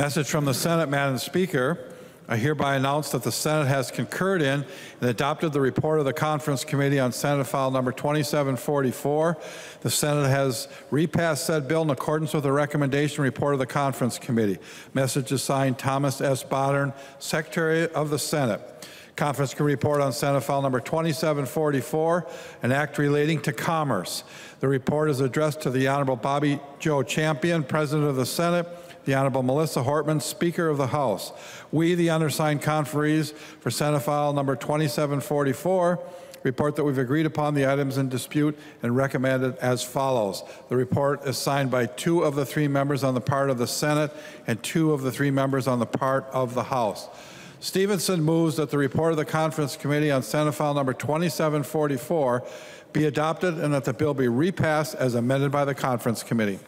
Message from the Senate, Madam Speaker. I hereby announce that the Senate has concurred in and adopted the report of the Conference Committee on Senate File Number 2744. The Senate has repassed said bill in accordance with the recommendation report of the Conference Committee. Message is signed Thomas S. Bodden, Secretary of the Senate. Conference Committee report on Senate File Number 2744, an act relating to commerce. The report is addressed to the Honorable Bobby Joe Champion, President of the Senate, the Honorable Melissa Hortman, Speaker of the House. We, the undersigned conferees for Senate File Number 2744, report that we've agreed upon the items in dispute and recommend it as follows. The report is signed by 2 of the 3 members on the part of the Senate and 2 of the 3 members on the part of the House. Stephenson moves that the report of the Conference Committee on Senate File Number 2744 be adopted and that the bill be repassed as amended by the Conference Committee.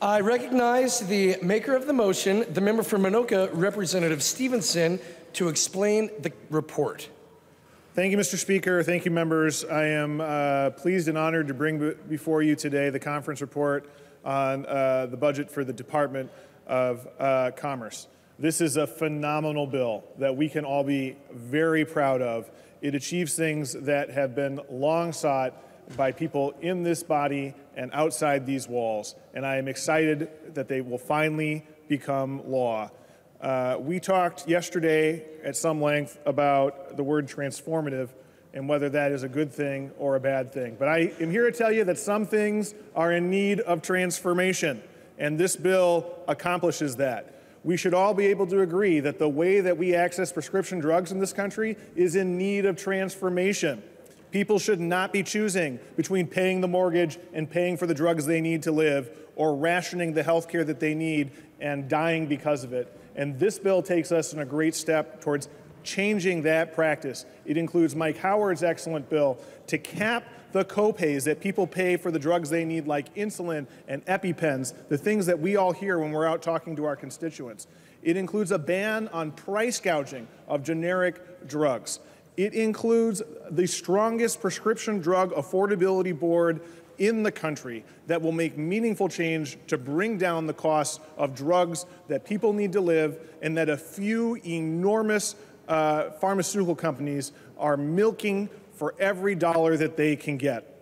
I recognize the maker of the motion, the member for Monoka, Representative Stephenson, to explain the report. Thank you, Mr. Speaker. Thank you, members. I am pleased and honored to bring before you today the conference report on the budget for the Department of Commerce. This is a phenomenal bill that we can all be very proud of. It achieves things that have been long sought by people in this body and outside these walls, and I am excited that they will finally become law. We talked yesterday at some length about the word transformative and whether that is a good thing or a bad thing, but I am here to tell you that some things are in need of transformation, and this bill accomplishes that. We should all be able to agree that the way that we access prescription drugs in this country is in need of transformation. People should not be choosing between paying the mortgage and paying for the drugs they need to live, or rationing the health care that they need and dying because of it. And this bill takes us in a great step towards changing that practice. It includes Mike Howard's excellent bill to cap the co-pays that people pay for the drugs they need, like insulin and EpiPens, the things that we all hear when we're out talking to our constituents. It includes a ban on price gouging of generic drugs. It includes the strongest prescription drug affordability board in the country that will make meaningful change to bring down the cost of drugs that people need to live, and that a few enormous pharmaceutical companies are milking for every dollar that they can get.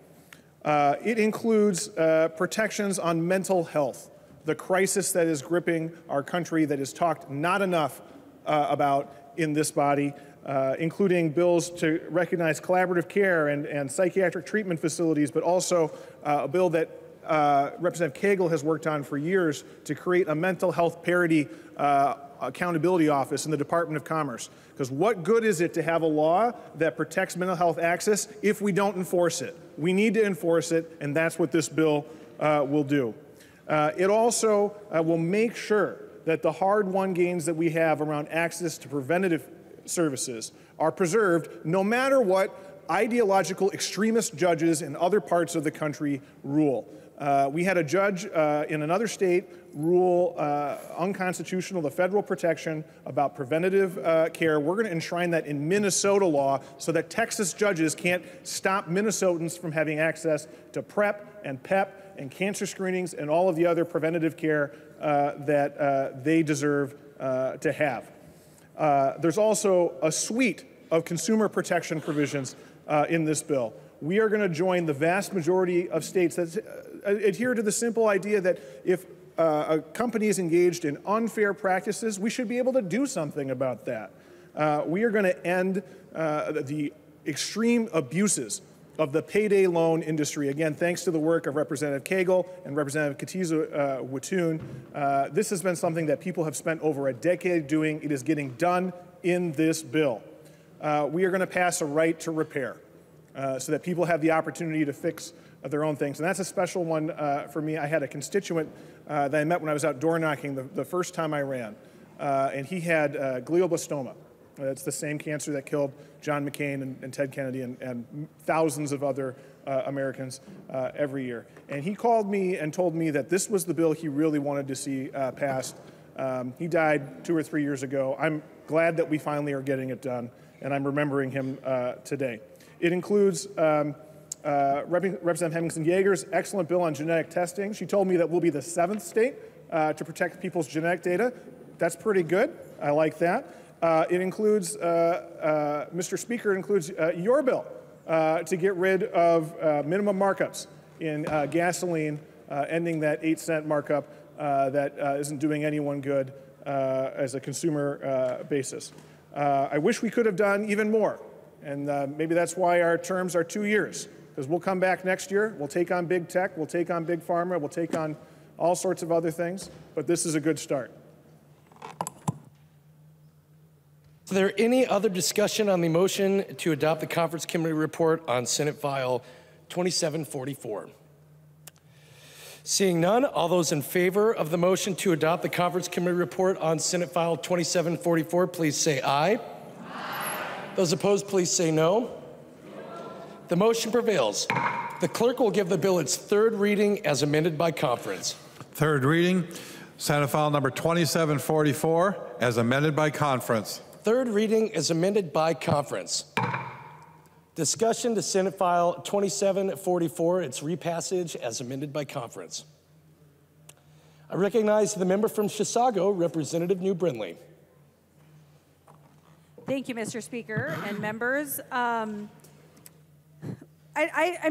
It includes protections on mental health, the crisis that is gripping our country that is talked not enough about in this body. Including bills to recognize collaborative care and psychiatric treatment facilities, but also a bill that Representative Kagel has worked on for years to create a mental health parity accountability office in the Department of Commerce. Because what good is it to have a law that protects mental health access if we don't enforce it? We need to enforce it, and that's what this bill will do. It also will make sure that the hard-won gains that we have around access to preventative services are preserved no matter what ideological extremist judges in other parts of the country rule. We had a judge in another state rule unconstitutional the federal protection about preventative care. We're going to enshrine that in Minnesota law so that Texas judges can't stop Minnesotans from having access to PrEP and PEP and cancer screenings and all of the other preventative care that they deserve to have. There's also a suite of consumer protection provisions in this bill. We are going to join the vast majority of states that adhere to the simple idea that if a company is engaged in unfair practices, we should be able to do something about that. We are going to end the extreme abuses of the payday loan industry, again, thanks to the work of Representative Cagle and Representative Katiza Watun. This has been something that people have spent over a decade doing. It is getting done in this bill. We are going to pass a right to repair so that people have the opportunity to fix their own things. And that's a special one for me. I had a constituent that I met when I was out door knocking the first time I ran, and he had glioblastoma. It's the same cancer that killed John McCain and Ted Kennedy and thousands of other Americans every year. And he called me and told me that this was the bill he really wanted to see passed. He died 2 or 3 years ago. I'm glad that we finally are getting it done, and I'm remembering him today. It includes Representative Hemmingson Yeager's excellent bill on genetic testing. She told me that we'll be the 7th state to protect people's genetic data. That's pretty good. I like that. It includes, Mr. Speaker, it includes your bill to get rid of minimum markups in gasoline, ending that 8-cent markup that isn't doing anyone good as a consumer basis. I wish we could have done even more, and maybe that's why our terms are 2 years, because we'll come back next year, we'll take on big tech, we'll take on big pharma, we'll take on all sorts of other things, but this is a good start. Is there any other discussion on the motion to adopt the Conference Committee report on Senate File 2744? Seeing none, all those in favor of the motion to adopt the Conference Committee report on Senate File 2744, please say aye. Aye. Those opposed, please say no. No. The motion prevails. The clerk will give the bill its third reading as amended by conference. Third reading, Senate File number 2744, as amended by conference. Third reading is amended by conference. Discussion to Senate File 2744, its repassage as amended by conference. I recognize the member from Chisago, Representative Neu-Brindley. Thank you, Mr. Speaker and members. I'm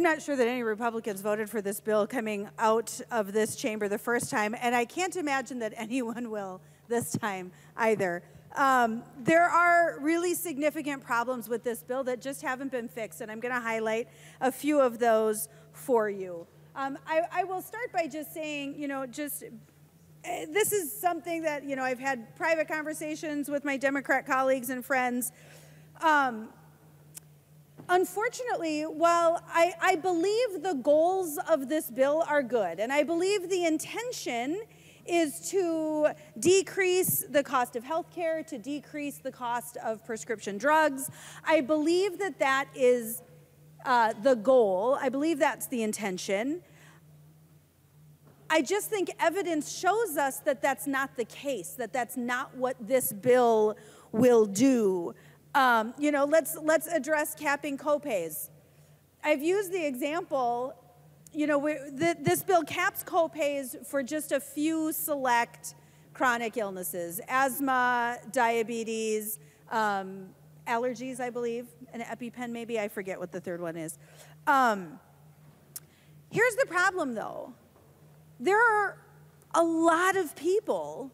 not sure that any Republicans voted for this bill coming out of this chamber the first time, and I can't imagine that anyone will this time either. There are really significant problems with this bill that just haven't been fixed, and I'm going to highlight a few of those for you. I will start by just saying, you know, this is something that, you know, I've had private conversations with my Democrat colleagues and friends. Unfortunately, while I believe the goals of this bill are good, and I believe the intention is to decrease the cost of health care, to decrease the cost of prescription drugs. I believe that that is the goal. I believe that's the intention. I just think evidence shows us that that's not the case, that that's not what this bill will do. You know, let's address capping copays. I've used the example. You know, this bill caps co-pays for just a few select chronic illnesses, asthma, diabetes, allergies, I believe, an EpiPen maybe, I forget what the third one is. Here's the problem though. There are a lot of people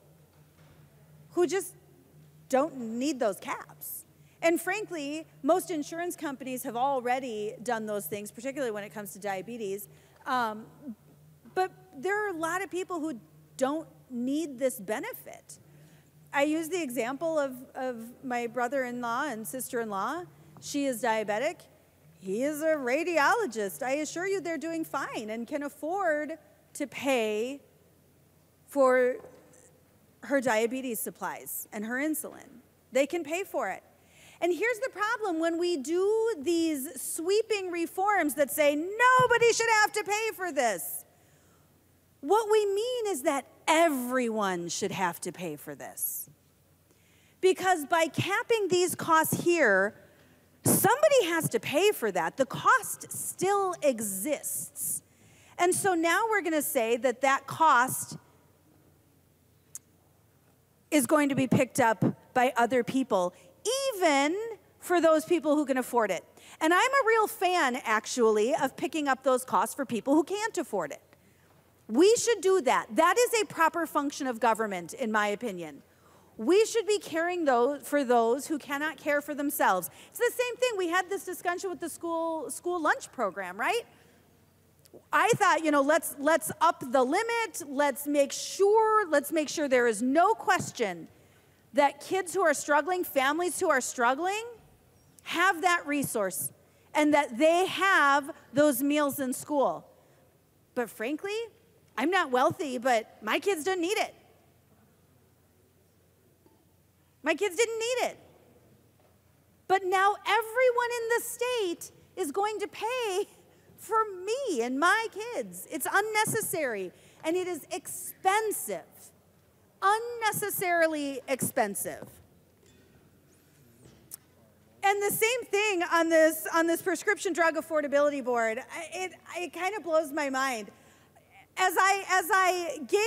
who just don't need those caps. And frankly, most insurance companies have already done those things, particularly when it comes to diabetes. But there are a lot of people who don't need this benefit. I use the example of my brother-in-law and sister-in-law. She is diabetic. He is a radiologist. I assure you they're doing fine and can afford to pay for her diabetes supplies and her insulin. They can pay for it. And here's the problem when we do these sweeping reforms that say nobody should have to pay for this. What we mean is that everyone should have to pay for this. Because by capping these costs here, somebody has to pay for that. The cost still exists. And so now we're going to say that that cost is going to be picked up by other people, even for those people who can afford it. And I'm a real fan, actually, of picking up those costs for people who can't afford it. We should do that. That is a proper function of government, in my opinion. We should be caring for those who cannot care for themselves. It's the same thing. We had this discussion with the school lunch program, right? I thought, you know, let's up the limit. Let's make sure there is no question that kids who are struggling, families who are struggling, have that resource and that they have those meals in school. But frankly, I'm not wealthy, but my kids didn't need it. My kids didn't need it. But now everyone in the state is going to pay for me and my kids. It's unnecessary and it is expensive. Unnecessarily expensive. And the same thing on this prescription drug affordability board. It kind of blows my mind. As I gave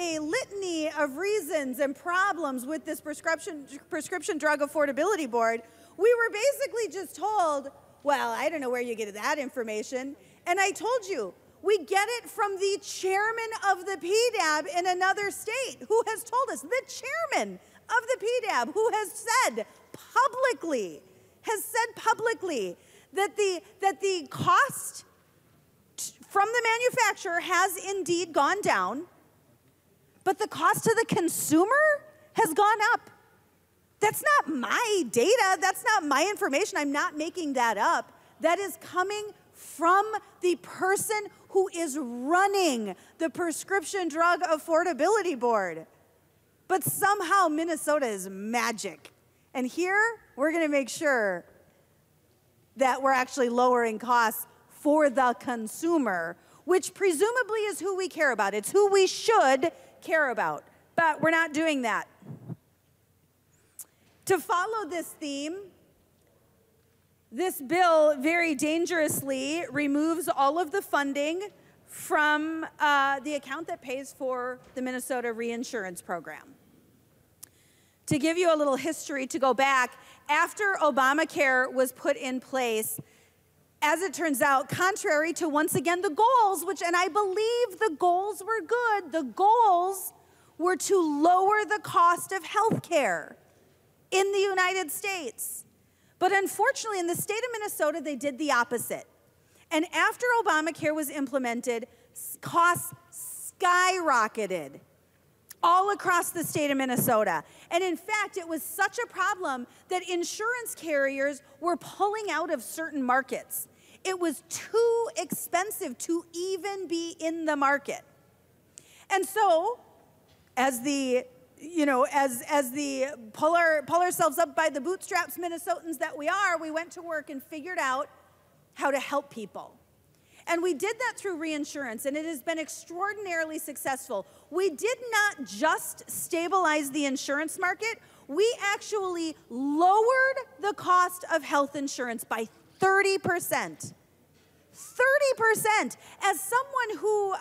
a litany of reasons and problems with this prescription drug affordability board, we were basically just told, well, I don't know where you get that information. And I told you, we get it from the chairman of the PDAB in another state who has told us, the chairman of the PDAB who has said publicly, that the cost from the manufacturer has indeed gone down, but the cost to the consumer has gone up. That's not my data, that's not my information, I'm not making that up. That is coming from the person who is running the Prescription Drug Affordability Board. But somehow Minnesota is magic. And here, we're gonna make sure that we're actually lowering costs for the consumer, which presumably is who we care about. It's who we should care about, but we're not doing that. To follow this theme, this bill very dangerously removes all of the funding from the account that pays for the Minnesota Reinsurance Program. To give you a little history to go back, after Obamacare was put in place, as it turns out, contrary to once again the goals, which, and I believe the goals were good, the goals were to lower the cost of health care in the United States. But unfortunately, in the state of Minnesota, they did the opposite. And after Obamacare was implemented, costs skyrocketed all across the state of Minnesota. And in fact, it was such a problem that insurance carriers were pulling out of certain markets. It was too expensive to even be in the market. And so, as the pull ourselves up by the bootstraps Minnesotans that we are, we went to work and figured out how to help people. And we did that through reinsurance, and it has been extraordinarily successful. We did not just stabilize the insurance market, we actually lowered the cost of health insurance by 30%. 30%. As someone who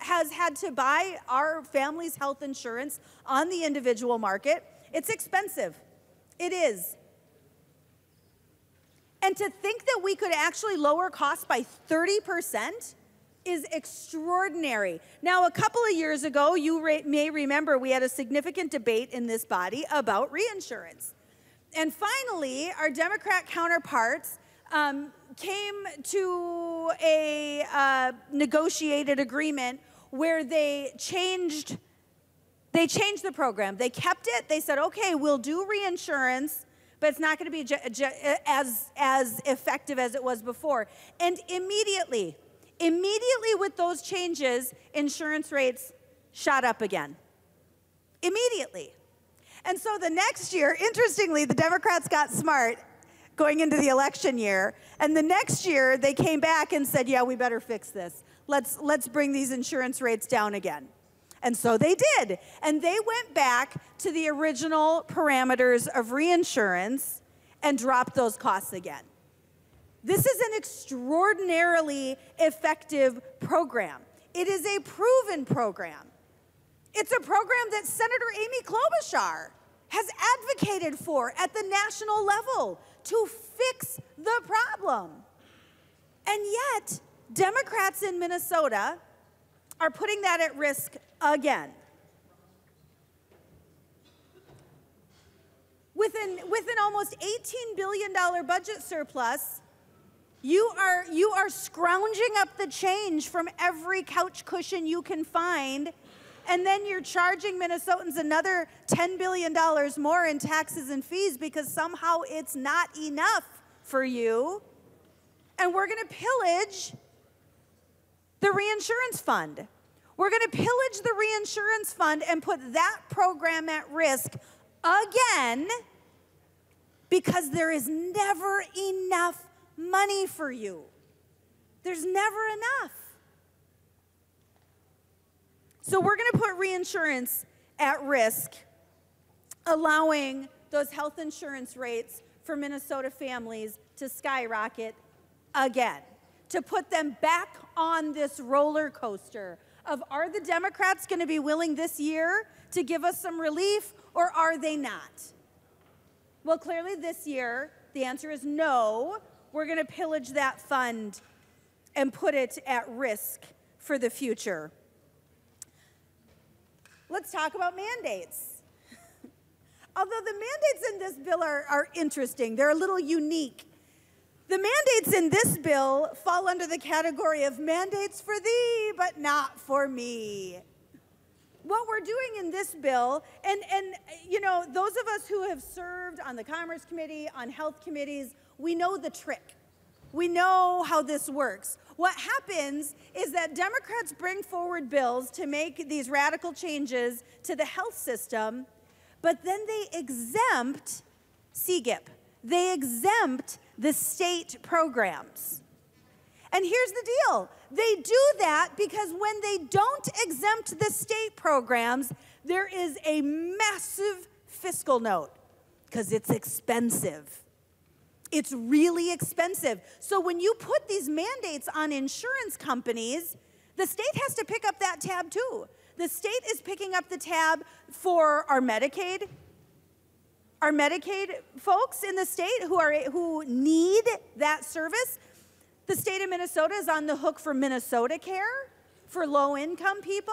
has had to buy our family's health insurance on the individual market, it's expensive. It is. And to think that we could actually lower costs by 30% is extraordinary. Now, a couple of years ago, you may remember we had a significant debate in this body about reinsurance. And finally, our Democrat counterparts came to a negotiated agreement where they changed the program. They kept it. They said, okay, we'll do reinsurance, but it's not going to be as effective as it was before. And immediately with those changes, insurance rates shot up again. Immediately. And so the next year, interestingly, the Democrats got smart going into the election year. And the next year, they came back and said, yeah, we better fix this. Let's bring these insurance rates down again. And so they did. And they went back to the original parameters of reinsurance and dropped those costs again. This is an extraordinarily effective program. It is a proven program. It's a program that Senator Amy Klobuchar has advocated for at the national level to fix the problem. And yet, Democrats in Minnesota are putting that at risk again. With an almost $18 billion budget surplus, you are scrounging up the change from every couch cushion you can find, and then you're charging Minnesotans another $10 billion more in taxes and fees because somehow it's not enough for you. And we're gonna pillage the reinsurance fund. We're going to pillage the reinsurance fund and put that program at risk again because there is never enough money for you. There's never enough. So we're going to put reinsurance at risk, allowing those health insurance rates for Minnesota families to skyrocket again, to put them back on this roller coaster of are the Democrats going to be willing this year to give us some relief, or are they not? Well, clearly this year, the answer is no. We're going to pillage that fund and put it at risk for the future. Let's talk about mandates. Although the mandates in this bill are interesting, they're a little unique. The mandates in this bill fall under the category of mandates for thee, but not for me. What we're doing in this bill, and you know, those of us who have served on the Commerce Committee, on health committees, we know the trick. We know how this works. What happens is that Democrats bring forward bills to make these radical changes to the health system, but then they exempt CGIP. They exempt the state programs. And here's the deal. They do that because when they don't exempt the state programs, there is a massive fiscal note because it's expensive. It's really expensive. So when you put these mandates on insurance companies, the state has to pick up that tab too. The state is picking up the tab for our Medicaid. Our Medicaid folks in the state who need that service. The state of Minnesota is on the hook for Minnesota Care, for low-income people,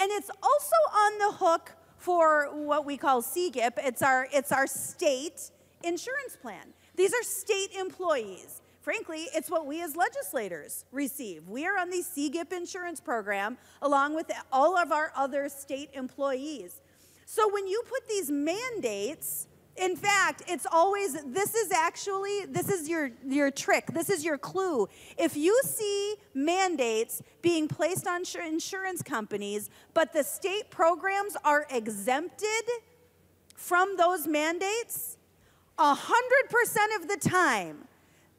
and it's also on the hook for what we call CGIP. It's our state insurance plan. These are state employees. Frankly, it's what we as legislators receive. We are on the CGIP insurance program along with all of our other state employees. So when you put these mandates, in fact, it's always, this is your trick. This is your clue. If you see mandates being placed on insurance companies, but the state programs are exempted from those mandates, 100% of the time,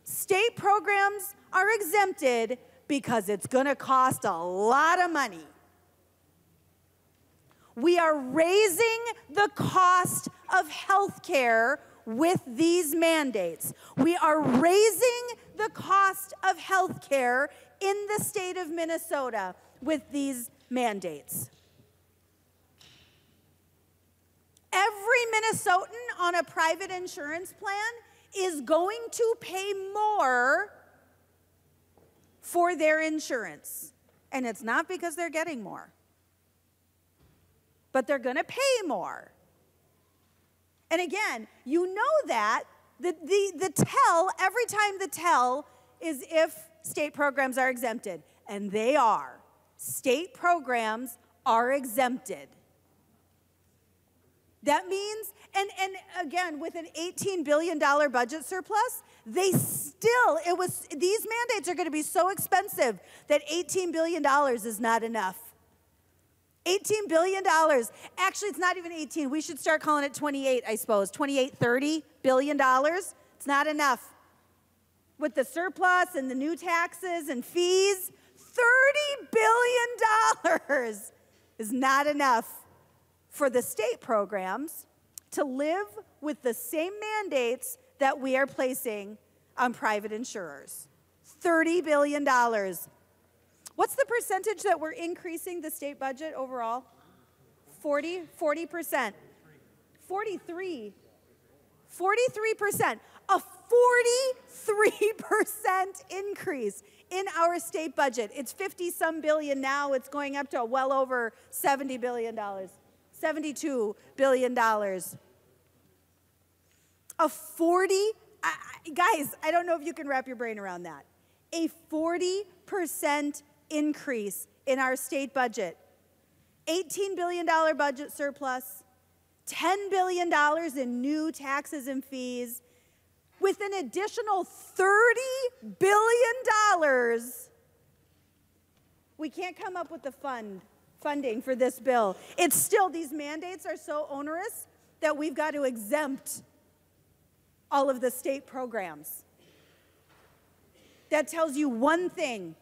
state programs are exempted because it's going to cost a lot of money. We are raising the cost of health care with these mandates. We are raising the cost of health care in the state of Minnesota with these mandates. Every Minnesotan on a private insurance plan is going to pay more for their insurance. And it's not because they're getting more, but they're going to pay more. And again, you know that the tell, every time the tell is if state programs are exempted, and they are. State programs are exempted. That means, and again, with an $18 billion budget surplus, they still, these mandates are going to be so expensive that $18 billion is not enough. $18 billion. Actually, it's not even 18. We should start calling it 28, I suppose. 28, $30 billion. It's not enough. With the surplus and the new taxes and fees, $30 billion is not enough for the state programs to live with the same mandates that we are placing on private insurers. $30 billion. What's the percentage that we're increasing the state budget overall? 40%. 43%. A 43% increase in our state budget. It's 50-some billion now. It's going up to well over $70 billion, $72 billion. Guys, I don't know if you can wrap your brain around that. A 40% increase in our state budget. $18 billion budget surplus, $10 billion in new taxes and fees, with an additional $30 billion. We can't come up with the funding for this bill. It's still, these mandates are so onerous that we've got to exempt all of the state programs. That tells you one thing.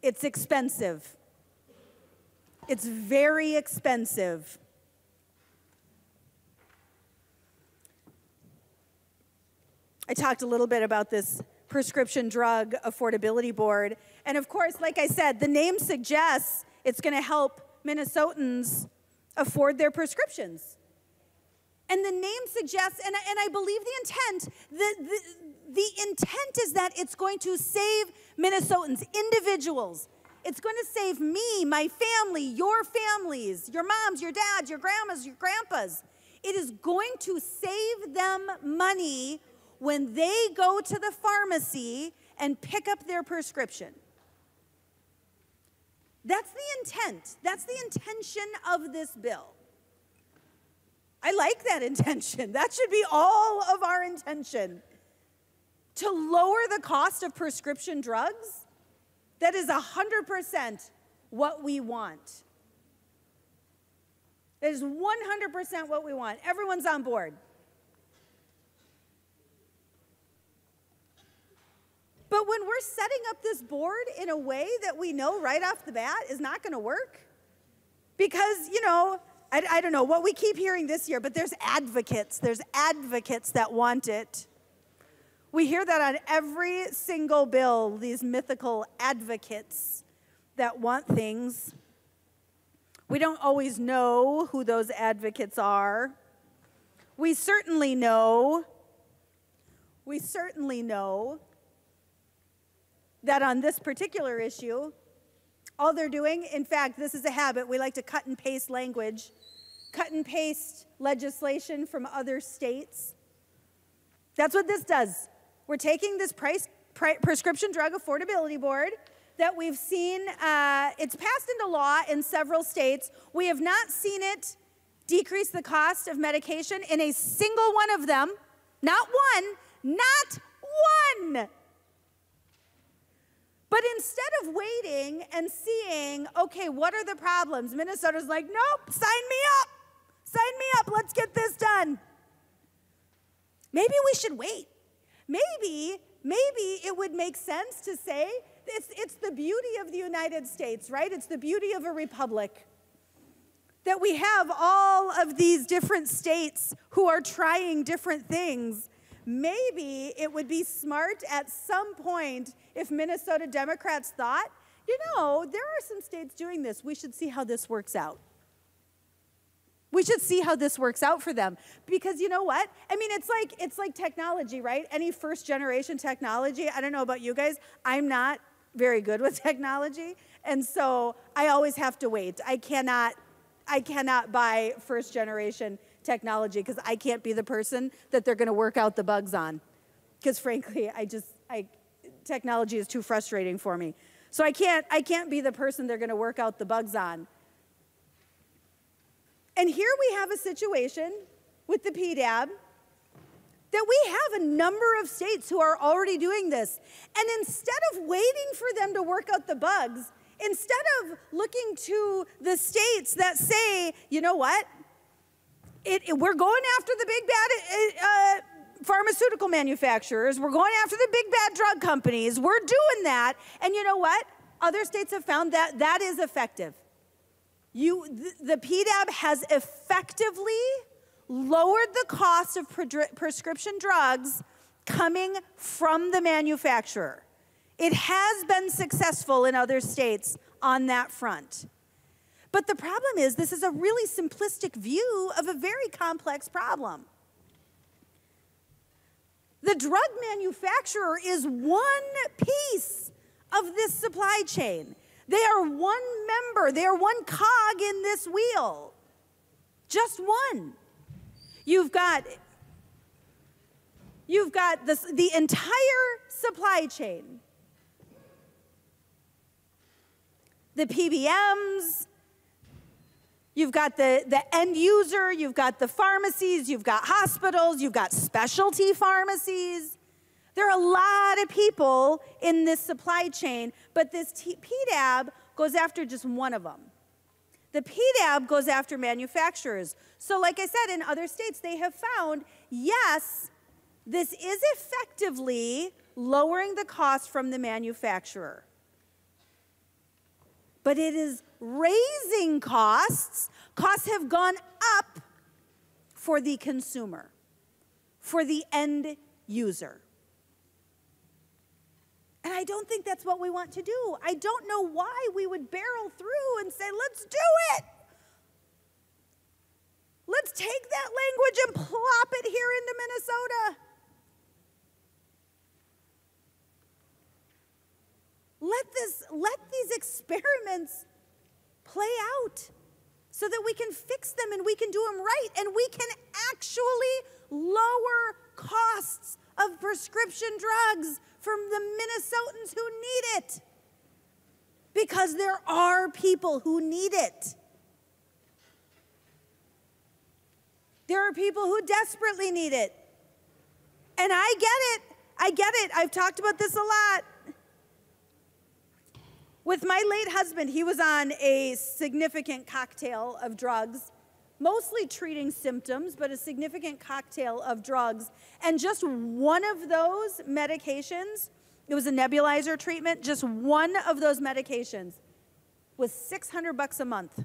It's expensive. It's very expensive. I talked a little bit about this Prescription Drug Affordability Board. And of course, like I said, the name suggests It's going to help Minnesotans afford their prescriptions. And the name suggests, and I believe the intent, the intent is that it's going to save Minnesotans, individuals. It's going to save me, my family, your families, your moms, your dads, your grandmas, your grandpas. It is going to save them money when they go to the pharmacy and pick up their prescription. That's the intent. That's the intention of this bill. I like that intention. That should be all of our intention. To lower the cost of prescription drugs, that is 100% what we want. That is 100% what we want. Everyone's on board. But when we're setting up this board in a way that we know right off the bat is not going to work, because, you know, I don't know what we keep hearing this year, but there's advocates that want it. We hear that on every single bill, these mythical advocates that want things. We don't always know who those advocates are. We certainly know that on this particular issue, all they're doing, in fact, this is a habit, we like to cut and paste language, cut and paste legislation from other states. That's what this does. We're taking this prescription drug affordability board that we've seen, it's passed into law in several states. We have not seen it decrease the cost of medication in a single one of them. Not one, not one. But instead of waiting and seeing, okay, what are the problems? Minnesota's like, nope, sign me up. Sign me up, let's get this done. Maybe we should wait. Maybe it would make sense to say, it's the beauty of the United States, right? It's the beauty of a republic, that we have all of these different states who are trying different things. Maybe it would be smart at some point if Minnesota Democrats thought, you know, there are some states doing this. We should see how this works out. We should see how this works out for them. Because you know what? I mean, it's like technology, right? Any first generation technology, I don't know about you guys, I'm not very good with technology. And so I always have to wait. I cannot buy first generation technology because I can't be the person that they're going to work out the bugs on. Because frankly, technology is too frustrating for me. So I can't be the person they're going to work out the bugs on. And here we have a situation with the PDAB that we have a number of states who are already doing this. And instead of waiting for them to work out the bugs, instead of looking to the states that say, you know what, we're going after the big bad pharmaceutical manufacturers, we're going after the big bad drug companies, we're doing that, and you know what? Other states have found that that is effective. The PDAB has effectively lowered the cost of prescription drugs coming from the manufacturer. It has been successful in other states on that front. But the problem is, this is a really simplistic view of a very complex problem. The drug manufacturer is one piece of this supply chain. They are one member, they are one cog in this wheel. Just one. You've got the entire supply chain. The PBMs, you've got the end user, you've got the pharmacies, you've got hospitals, you've got specialty pharmacies. There are a lot of people in this supply chain, but this PDAB goes after just one of them. The PDAB goes after manufacturers. So like I said, in other states, they have found, yes, this is effectively lowering the cost from the manufacturer. But it is raising costs. Costs have gone up for the consumer, for the end user. And I don't think that's what we want to do. I don't know why we would barrel through and say, let's do it. Let's take that language and plop it here into Minnesota. Let these experiments play out so that we can fix them and we can do them right and we can actually lower costs of prescription drugs from the Minnesotans who need it, because there are people who need it. There are people who desperately need it. And I get it, I've talked about this a lot. With my late husband, he was on a significant cocktail of drugs, mostly treating symptoms, but a significant cocktail of drugs. And just one of those medications, it was a nebulizer treatment, just one of those medications was $600 a month.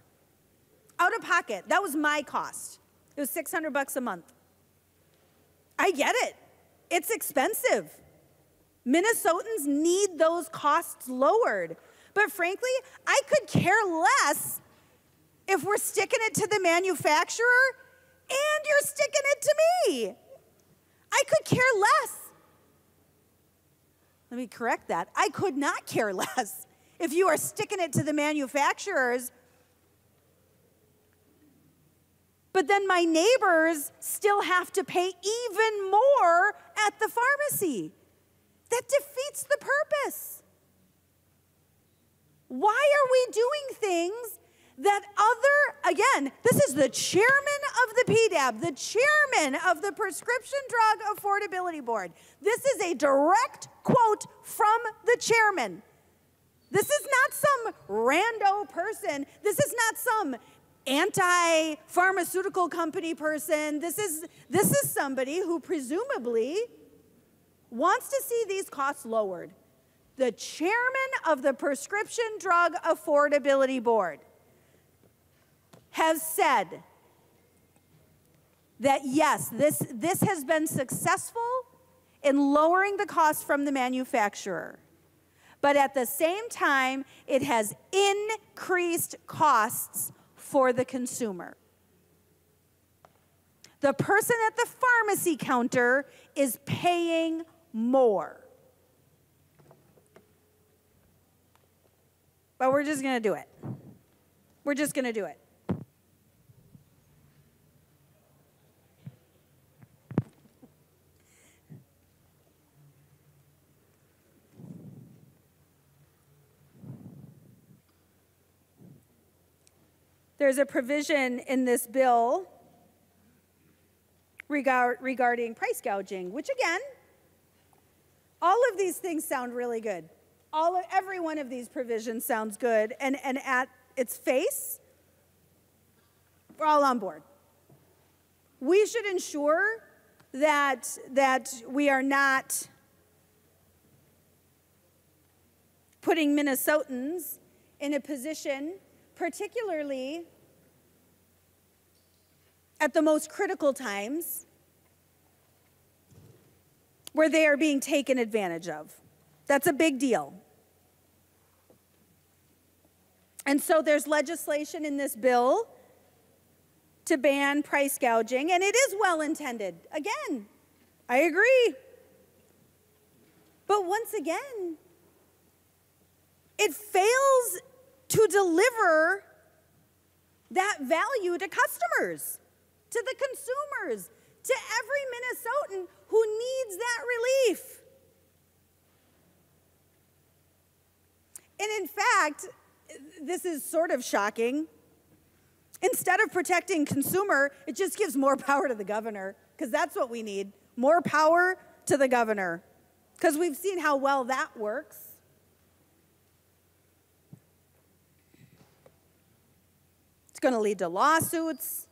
Out of pocket, that was my cost. It was $600 a month. I get it, it's expensive. Minnesotans need those costs lowered. But frankly, I could care less if we're sticking it to the manufacturer and you're sticking it to me. I could care less. Let me correct that. I could not care less if you are sticking it to the manufacturers, but then my neighbors still have to pay even more at the pharmacy. That defeats the purpose. Why are we doing things that again, this is the chairman of the PDAB, the chairman of the Prescription Drug Affordability Board. This is a direct quote from the chairman. This is not some rando person. This is not some anti-pharmaceutical company person. This is somebody who presumably wants to see these costs lowered. The chairman of the Prescription Drug Affordability Board has said that yes, this has been successful in lowering the cost from the manufacturer, but at the same time, it has increased costs for the consumer. The person at the pharmacy counter is paying more. But we're just gonna do it. We're just gonna do it. There's a provision in this bill regarding price gouging, which again, all of these things sound really good. Every one of these provisions sounds good, and at its face, we're all on board. We should ensure that we are not putting Minnesotans in a position, particularly at the most critical times, where they are being taken advantage of. That's a big deal. And so there's legislation in this bill to ban price gouging, and it is well-intended. Again, I agree. But once again, it fails to deliver that value to customers, to the consumers, to every Minnesotan who needs that relief. And in fact, this is sort of shocking. Instead of protecting consumer, it just gives more power to the governor, because that's what we need, more power to the governor, because we've seen how well that works. It's going to lead to lawsuits.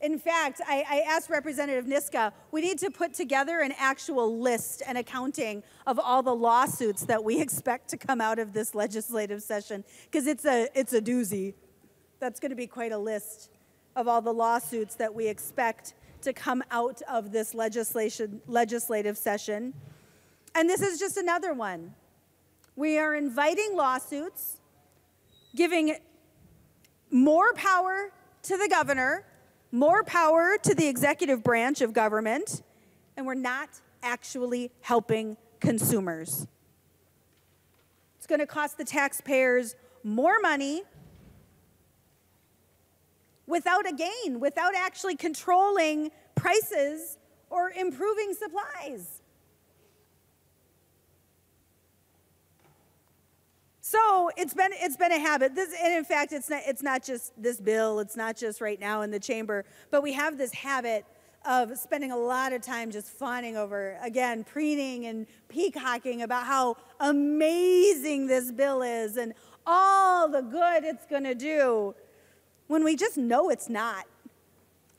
In fact, I asked Representative Niska, we need to put together an actual list and accounting of all the lawsuits that we expect to come out of this legislative session, because it's a doozy. That's going to be quite a list of all the lawsuits that we expect to come out of this legislative session. And this is just another one. We are inviting lawsuits, giving more power to the governor, more power to the executive branch of government, and we're not actually helping consumers. It's going to cost the taxpayers more money without a gain, without actually controlling prices or improving supplies. So it's been a habit. This, and in fact, it's not just this bill. It's not just right now in the chamber. But we have this habit of spending a lot of time just fawning over, again, preening and peacocking about how amazing this bill is and all the good it's going to do, when we just know it's not.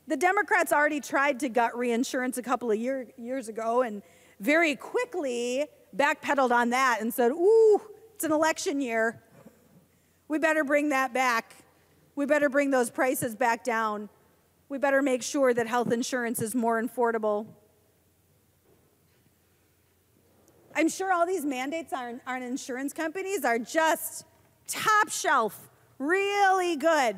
The Democrats already tried to gut reinsurance a couple of years ago and very quickly backpedaled on that and said, ooh, it's an election year. We better bring that back. We better bring those prices back down. We better make sure that health insurance is more affordable. I'm sure all these mandates on insurance companies are just top shelf, really good.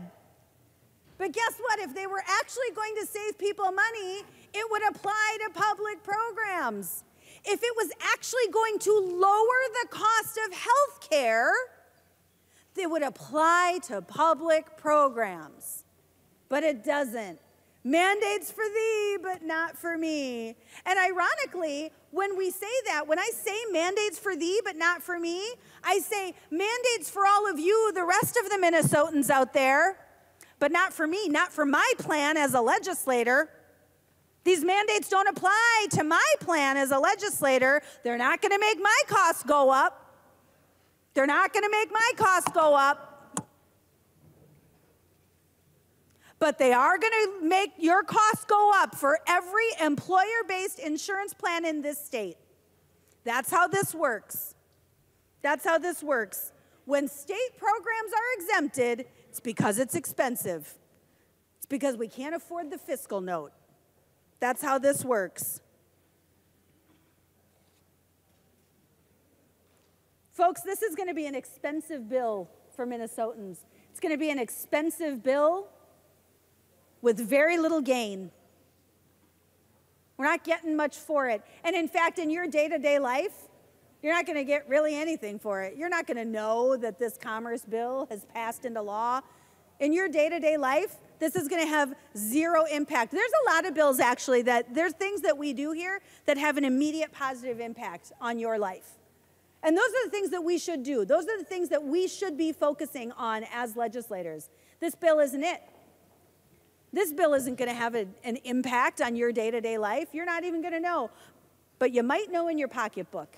But guess what? If they were actually going to save people money, it would apply to public programs. If it was actually going to lower the cost of health care, they would apply to public programs. But it doesn't. Mandates for thee, but not for me. And ironically, when we say that, when I say mandates for thee, but not for me, I say mandates for all of you, the rest of the Minnesotans out there, but not for me, not for my plan as a legislator. These mandates don't apply to my plan as a legislator. They're not going to make my costs go up. They're not going to make my costs go up. But they are going to make your costs go up for every employer-based insurance plan in this state. That's how this works. That's how this works. When state programs are exempted, it's because it's expensive. It's because we can't afford the fiscal note. That's how this works. Folks, this is going to be an expensive bill for Minnesotans. It's going to be an expensive bill with very little gain. We're not getting much for it. And in fact, in your day-to-day life, you're not gonna get really anything for it. You're not gonna know that this commerce bill has passed into law. In your day-to-day life, this is gonna have zero impact. There's a lot of bills actually that, there's things that we do here that have an immediate positive impact on your life. And those are the things that we should do. Those are the things that we should be focusing on as legislators. This bill isn't it. This bill isn't going to have an impact on your day-to-day life. You're not even going to know. But you might know in your pocketbook.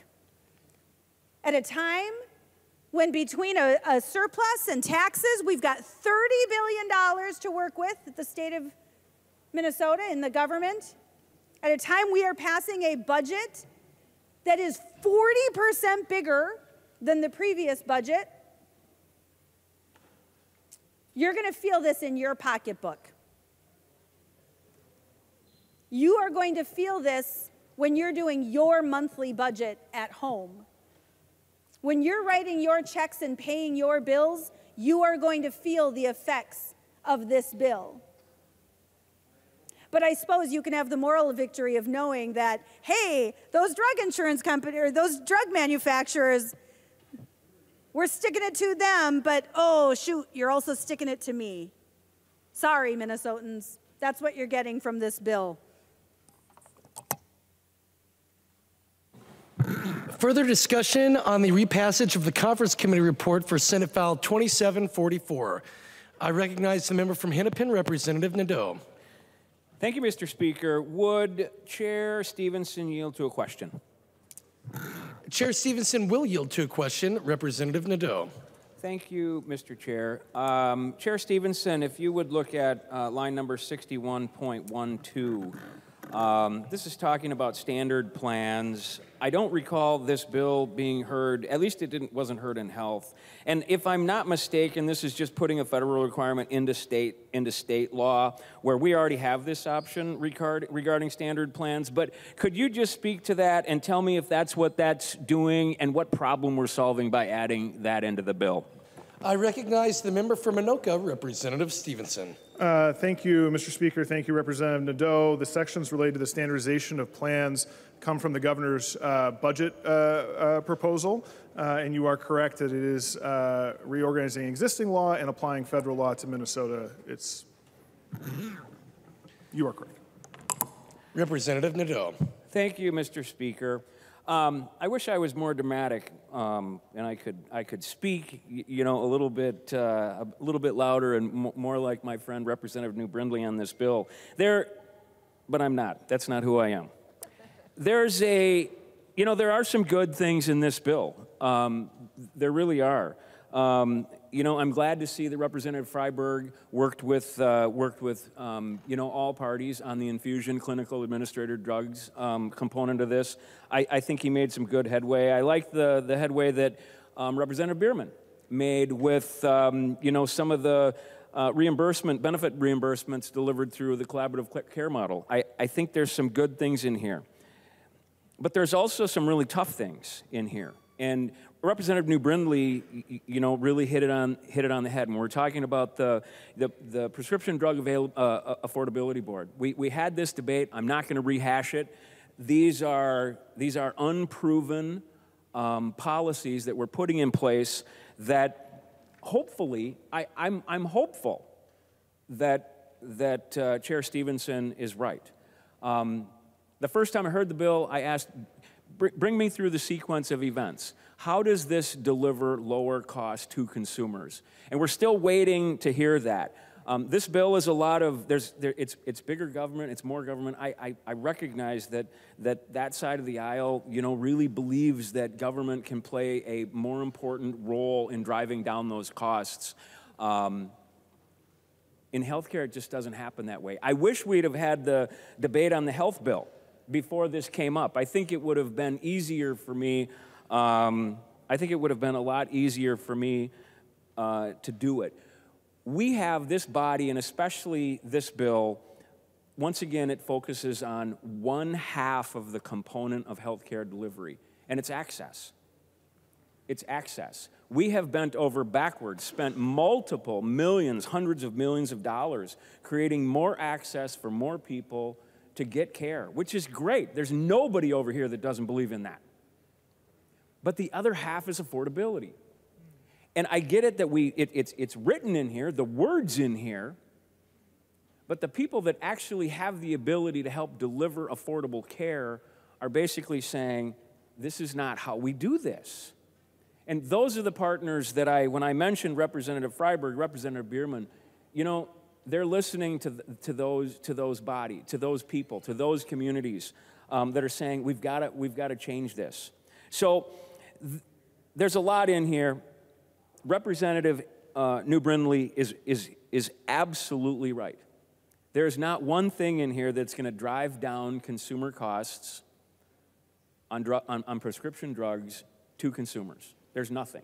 At a time when between a surplus and taxes, we've got $30 billion to work with at the state of Minnesota in the government. At a time we are passing a budget that is 40% bigger than the previous budget, you're going to feel this in your pocketbook. You are going to feel this when you're doing your monthly budget at home. When you're writing your checks and paying your bills, you are going to feel the effects of this bill. But I suppose you can have the moral victory of knowing that, hey, those drug insurance companies, or those drug manufacturers, we're sticking it to them, but oh, shoot, you're also sticking it to me. Sorry, Minnesotans, that's what you're getting from this bill. Further discussion on the repassage of the Conference Committee report for Senate File 2744. I recognize the member from Hennepin, Representative Nadeau. Thank you, Mr. Speaker. Would Chair Stephenson yield to a question? Chair Stephenson will yield to a question. Representative Nadeau. Thank you, Mr. Chair. Chair Stephenson, if you would look at line number 61.12. This is talking about standard plans. I don't recall this bill being heard, at least it wasn't heard in health. And if I'm not mistaken, this is just putting a federal requirement into state law, where we already have this option regarding standard plans. But could you just speak to that and tell me if that's what that's doing and what problem we're solving by adding that into the bill? I recognize the member for Anoka, Representative Stephenson. Thank you, Mr. Speaker. Thank you, Representative Nadeau. The sections related to the standardization of plans come from the governor's budget proposal, and you are correct that it is reorganizing existing law and applying federal law to Minnesota. You are correct. Representative Nadeau. Thank you, Mr. Speaker. I wish I was more dramatic, and I could speak, you know, a little bit louder and more like my friend Representative Neu-Brindley on this bill. But I'm not. That's not who I am. There are some good things in this bill. There really are. You know, I'm glad to see that Representative Freiberg worked with you know, all parties on the infusion, clinical, administrator, drugs component of this. I think he made some good headway. I like the headway that Representative Bierman made with, you know, some of the benefit reimbursements delivered through the collaborative care model. I think there's some good things in here. But there's also some really tough things in here. And Representative Neu-Brindley, you know, really hit it on the head. And we're talking about the Prescription Drug Affordability Board. We had this debate. I'm not going to rehash it. These are unproven policies that we're putting in place that hopefully I'm hopeful that Chair Stephenson is right. The first time I heard the bill, I asked, bring me through the sequence of events. How does this deliver lower cost to consumers? And we're still waiting to hear that. This bill is a lot of, it's bigger government, it's more government. I recognize that side of the aisle, you know, really believes that government can play a more important role in driving down those costs. In healthcare, it just doesn't happen that way. I wish we'd have had the debate on the health bill before this came up. I think it would have been easier for me. I think it would have been a lot easier for me to do it. We have this body, and especially this bill, once again, it focuses on one half of the component of healthcare delivery, and it's access. It's access. We have bent over backwards, spent multiple millions, hundreds of millions of dollars creating more access for more people to get care, which is great. There's nobody over here that doesn't believe in that. But the other half is affordability. And I get it that it's written in here, the word's in here, but the people that actually have the ability to help deliver affordable care are basically saying, this is not how we do this. And those are the partners that when I mentioned Representative Freiberg, Representative Bierman, you know, they're listening to those people, to those communities that are saying, we've got to change this. So there's a lot in here. Representative Neu-Brindley is absolutely right. There's not one thing in here that's going to drive down consumer costs on prescription drugs to consumers. There's nothing.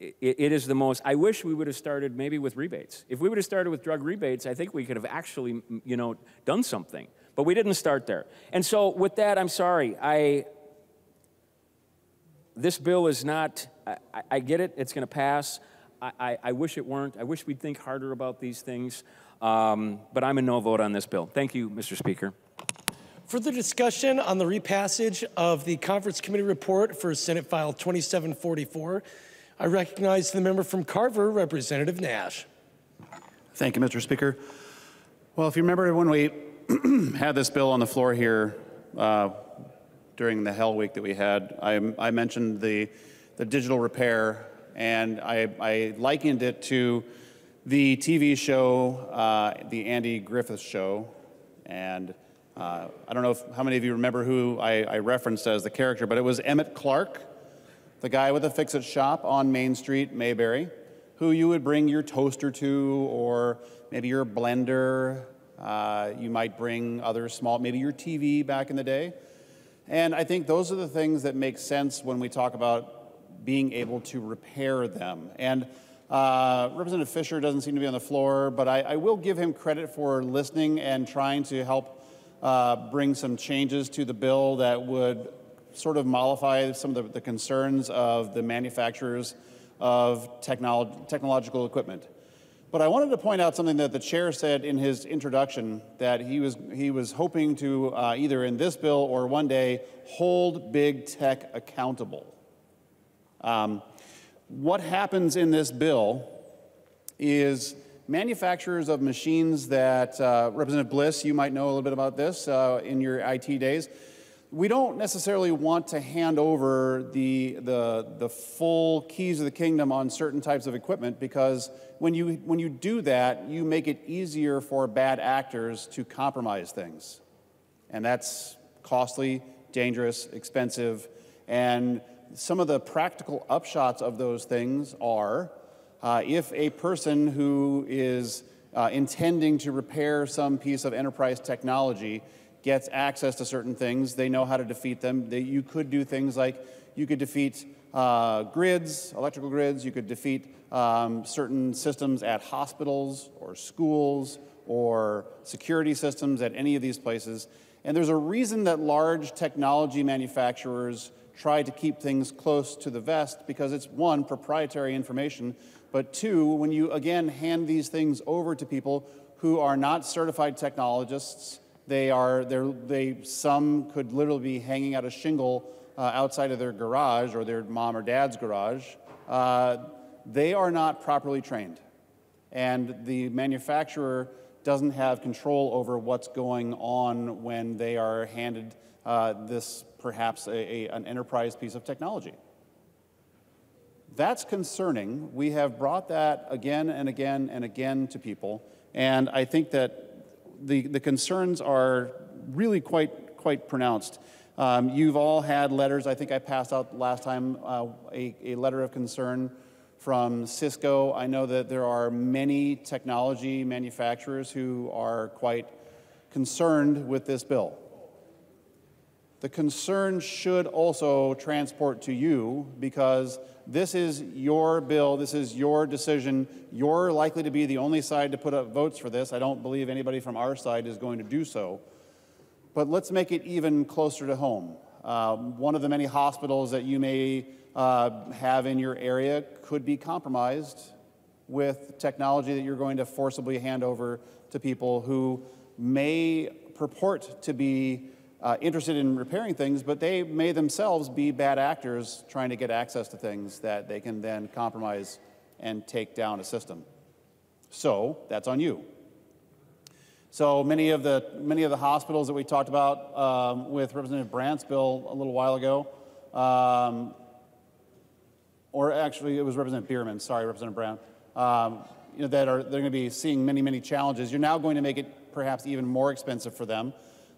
It is the most. I wish we would have started maybe with rebates. If we would have started with drug rebates, I think we could have actually, you know, done something. But we didn't start there. And so with that, I'm sorry. This bill is not, I get it, it's gonna pass. I wish it weren't. I wish we'd think harder about these things. But I'm a no vote on this bill. Thank you, Mr. Speaker. Further discussion on the repassage of the Conference Committee Report for Senate File 2744. I recognize the member from Carver, Representative Nash. Thank you, Mr. Speaker. Well, if you remember when we had this bill on the floor here, during the Hell Week that we had, I mentioned the digital repair, and I likened it to the TV show, the Andy Griffith Show. And I don't know how many of you remember who I referenced as the character, but it was Emmett Clark, the guy with the fix-it shop on Main Street, Mayberry, who you would bring your toaster to, or maybe your blender, You might bring other small, maybe your TV back in the day. And I think those are the things that make sense when we talk about being able to repair them. And Representative Fisher doesn't seem to be on the floor, but I will give him credit for listening and trying to help bring some changes to the bill that would sort of mollify some of the concerns of the manufacturers of technological equipment. But I wanted to point out something that the chair said in his introduction, that he was hoping to either in this bill or one day hold big tech accountable. What happens in this bill is manufacturers of machines that, Representative Bliss, you might know a little bit about this in your IT days. We don't necessarily want to hand over the full keys of the kingdom on certain types of equipment, because when you do that, you make it easier for bad actors to compromise things. And that's costly, dangerous, expensive. And some of the practical upshots of those things are if a person who is intending to repair some piece of enterprise technology gets access to certain things, they know how to defeat them. You could do things like, you could defeat grids, electrical grids, you could defeat certain systems at hospitals or schools or security systems at any of these places. And there's a reason that large technology manufacturers try to keep things close to the vest, because it's, one, proprietary information, but two, when you, again, hand these things over to people who are not certified technologists, some could literally be hanging out a shingle outside of their garage or their mom or dad's garage. They are not properly trained, and the manufacturer doesn't have control over what's going on when they are handed this perhaps an enterprise piece of technology. That's concerning. We have brought that again and again and again to people, and I think that the concerns are really quite pronounced. You've all had letters. I think I passed out last time a letter of concern from Cisco. I know that there are many technology manufacturers who are quite concerned with this bill. The concern should also transport to you, because this is your bill, this is your decision. You're likely to be the only side to put up votes for this. I don't believe anybody from our side is going to do so. But let's make it even closer to home. One of the many hospitals that you may have in your area could be compromised with technology that you're going to forcibly hand over to people who may purport to be interested in repairing things, but they may themselves be bad actors trying to get access to things that they can then compromise and take down a system. So that's on you. So many of the hospitals that we talked about with Representative Brandt's bill a little while ago, or actually it was Representative Bierman, sorry, Representative Brandt, you know, they're going to be seeing many challenges. You're now going to make it perhaps even more expensive for them.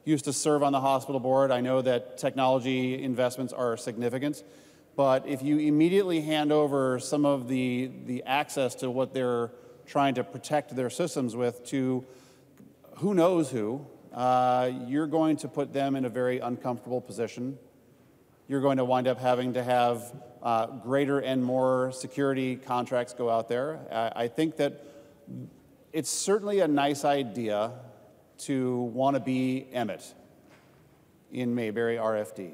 Used to serve on the hospital board. I know that technology investments are significant, but if you immediately hand over some of the access to what they're trying to protect their systems with to who knows who, you're going to put them in a very uncomfortable position. You're going to wind up having to have greater and more security contracts go out there. I think that it's certainly a nice idea to want to be Emmett in Mayberry RFD.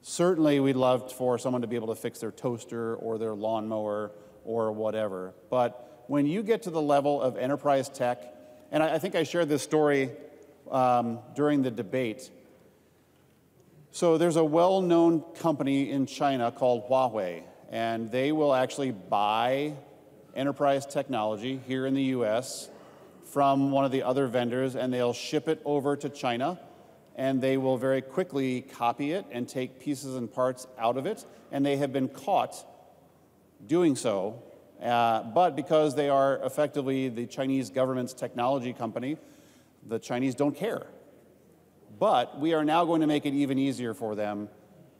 Certainly we'd love for someone to be able to fix their toaster or their lawnmower or whatever. But when you get to the level of enterprise tech, and I think I shared this story during the debate. So there's a well-known company in China called Huawei, and they will actually buy enterprise technology here in the US from one of the other vendors, and they'll ship it over to China, and they will very quickly copy it and take pieces and parts out of it, and they have been caught doing so. But because they are effectively the Chinese government's technology company, the Chinese don't care. But we are now going to make it even easier for them.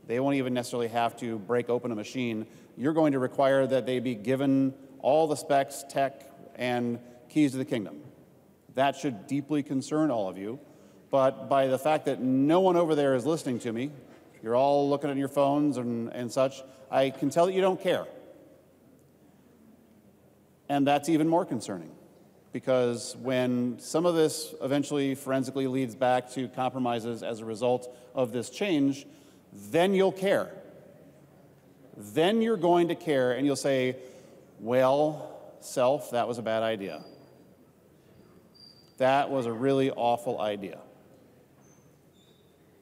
They won't even necessarily have to break open a machine. You're going to require that they be given all the specs, tech, and keys to the kingdom. That should deeply concern all of you. But by the fact that no one over there is listening to me, you're all looking at your phones and such, I can tell that you don't care. And that's even more concerning, because when some of this eventually forensically leads back to compromises as a result of this change, then you'll care. Then you're going to care, and you'll say, well, self, that was a bad idea. That was a really awful idea.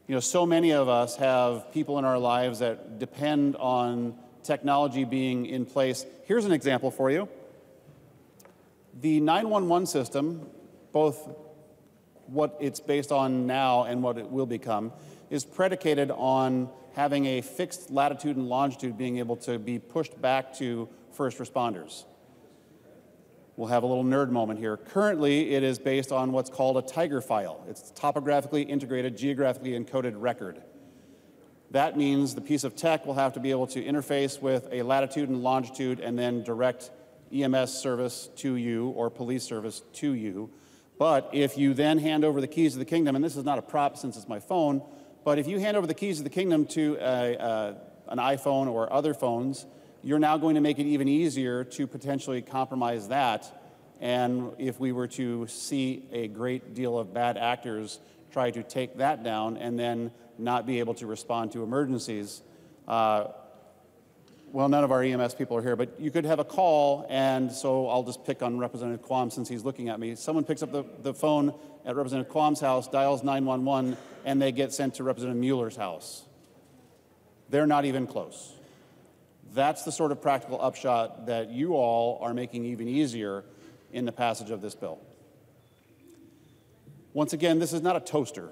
You know, so many of us have people in our lives that depend on technology being in place. Here's an example for you. The 911 system, both what it's based on now and what it will become, is predicated on having a fixed latitude and longitude being able to be pushed back to first responders. We'll have a little nerd moment here. Currently, it is based on what's called a Tiger file. It's topographically integrated, geographically encoded record. That means the piece of tech will have to be able to interface with a latitude and longitude and then direct EMS service to you or police service to you. But if you then hand over the keys of the kingdom, and this is not a prop since it's my phone, but if you hand over the keys of the kingdom to an iPhone or other phones, you're now going to make it even easier to potentially compromise that. And if we were to see a great deal of bad actors try to take that down and then not be able to respond to emergencies, well, none of our EMS people are here, but you could have a call, and so I'll just pick on Representative Quam since he's looking at me. Someone picks up the phone at Representative Quam's house, dials 911, and they get sent to Representative Mueller's house. They're not even close. That's the sort of practical upshot that you all are making even easier in the passage of this bill. Once again, this is not a toaster.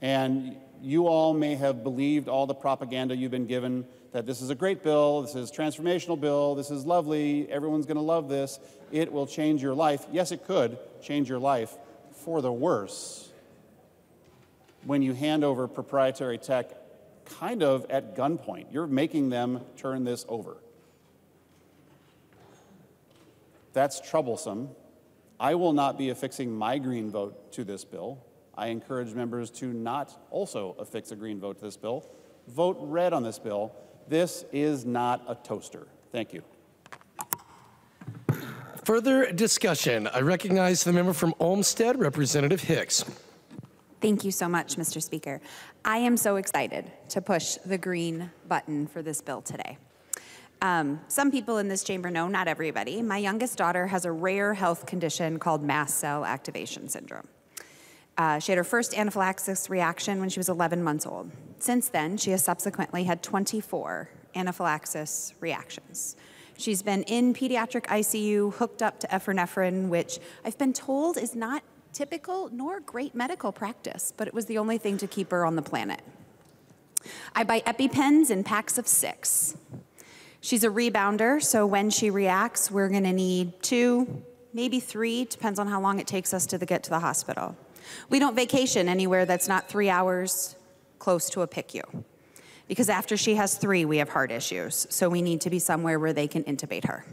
And you all may have believed all the propaganda you've been given, that this is a great bill, this is a transformational bill, this is lovely, everyone's going to love this, it will change your life. Yes, it could change your life for the worse when you hand over proprietary tech kind of at gunpoint. You're making them turn this over. That's troublesome. I will not be affixing my green vote to this bill. I encourage members to not also affix a green vote to this bill. Vote red on this bill. This is not a toaster. Thank you. Further discussion. I recognize the member from Olmsted, Representative Hicks. Thank you so much, Mr. Speaker. I am so excited to push the green button for this bill today. Some people in this chamber know, not everybody, my youngest daughter has a rare health condition called mast cell activation syndrome. She had her first anaphylaxis reaction when she was 11 months old. Since then, she has subsequently had 24 anaphylaxis reactions. She's been in pediatric ICU, hooked up to epinephrine, which I've been told is not typical nor great medical practice, but it was the only thing to keep her on the planet. I buy EpiPens in packs of 6. She's a rebounder, so when she reacts, we're gonna need 2, maybe 3, depends on how long it takes us to get to the hospital. We don't vacation anywhere that's not 3 hours close to a PICU, because after she has 3, we have heart issues, so we need to be somewhere where they can intubate her.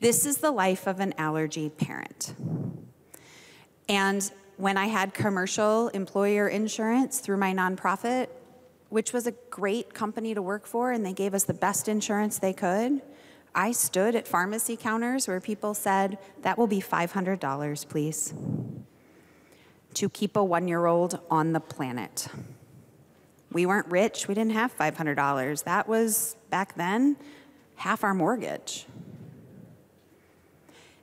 This is the life of an allergy parent. And when I had commercial employer insurance through my nonprofit, which was a great company to work for, and they gave us the best insurance they could, I stood at pharmacy counters where people said, that will be $500, please, to keep a 1-year-old on the planet. We weren't rich, we didn't have $500. That was, back then, half our mortgage.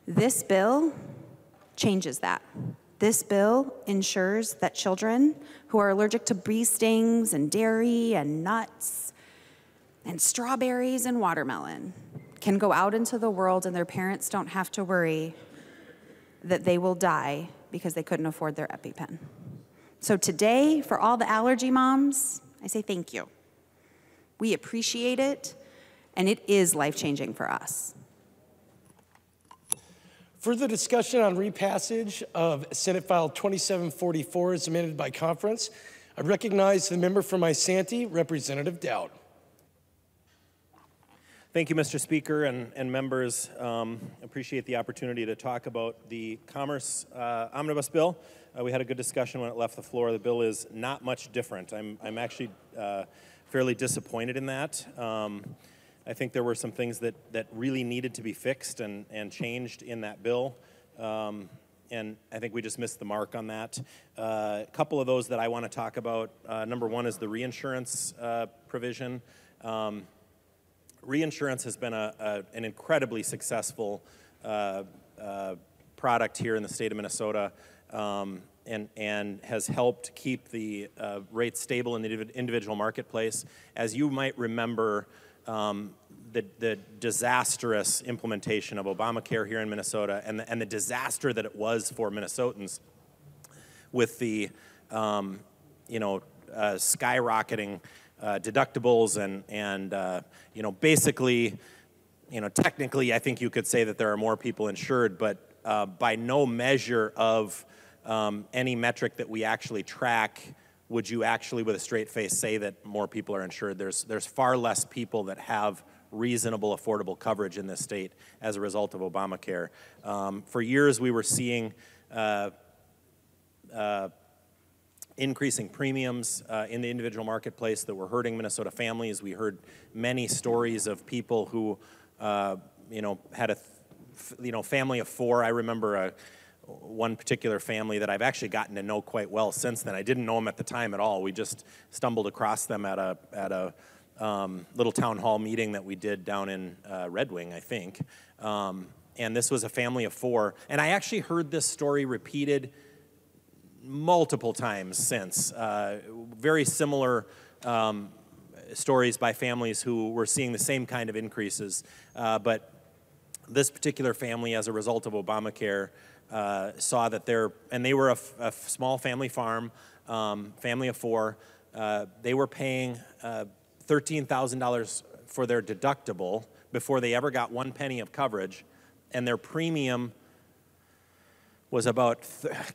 This bill changes that. This bill ensures that children who are allergic to bee stings and dairy and nuts and strawberries and watermelon can go out into the world and their parents don't have to worry that they will die because they couldn't afford their EpiPen. So today, for all the allergy moms, I say thank you. We appreciate it, and it is life-changing for us. Further discussion on repassage of Senate File 2744 as amended by conference. I recognize the member from Isanti, Representative Dowd. Thank you, Mr. Speaker and members. Appreciate the opportunity to talk about the Commerce Omnibus Bill. We had a good discussion when it left the floor. The bill is not much different. I'm actually fairly disappointed in that. I think there were some things that really needed to be fixed and changed in that bill. And I think we just missed the mark on that. A couple of those that I want to talk about. Number one is the reinsurance provision. Reinsurance has been an incredibly successful product here in the state of Minnesota, and has helped keep the rates stable in the individual marketplace. As you might remember, the disastrous implementation of Obamacare here in Minnesota and the disaster that it was for Minnesotans with the skyrocketing deductibles and basically, technically I think you could say that there are more people insured, but by no measure of any metric that we actually track would you actually with a straight face say that more people are insured. There's far less people that have reasonable, affordable coverage in this state as a result of Obamacare. For years we were seeing increasing premiums in the individual marketplace that were hurting Minnesota families. We heard many stories of people who, had a, family of four. I remember one particular family that I've actually gotten to know quite well since then. I didn't know them at the time at all. We just stumbled across them at a little town hall meeting that we did down in Red Wing, I think. And this was a family of four. And I actually heard this story repeated multiple times since. Very similar stories by families who were seeing the same kind of increases. But this particular family, as a result of Obamacare, saw that they were a small family farm, family of four. They were paying $13,000 for their deductible before they ever got one penny of coverage, and their premium was about,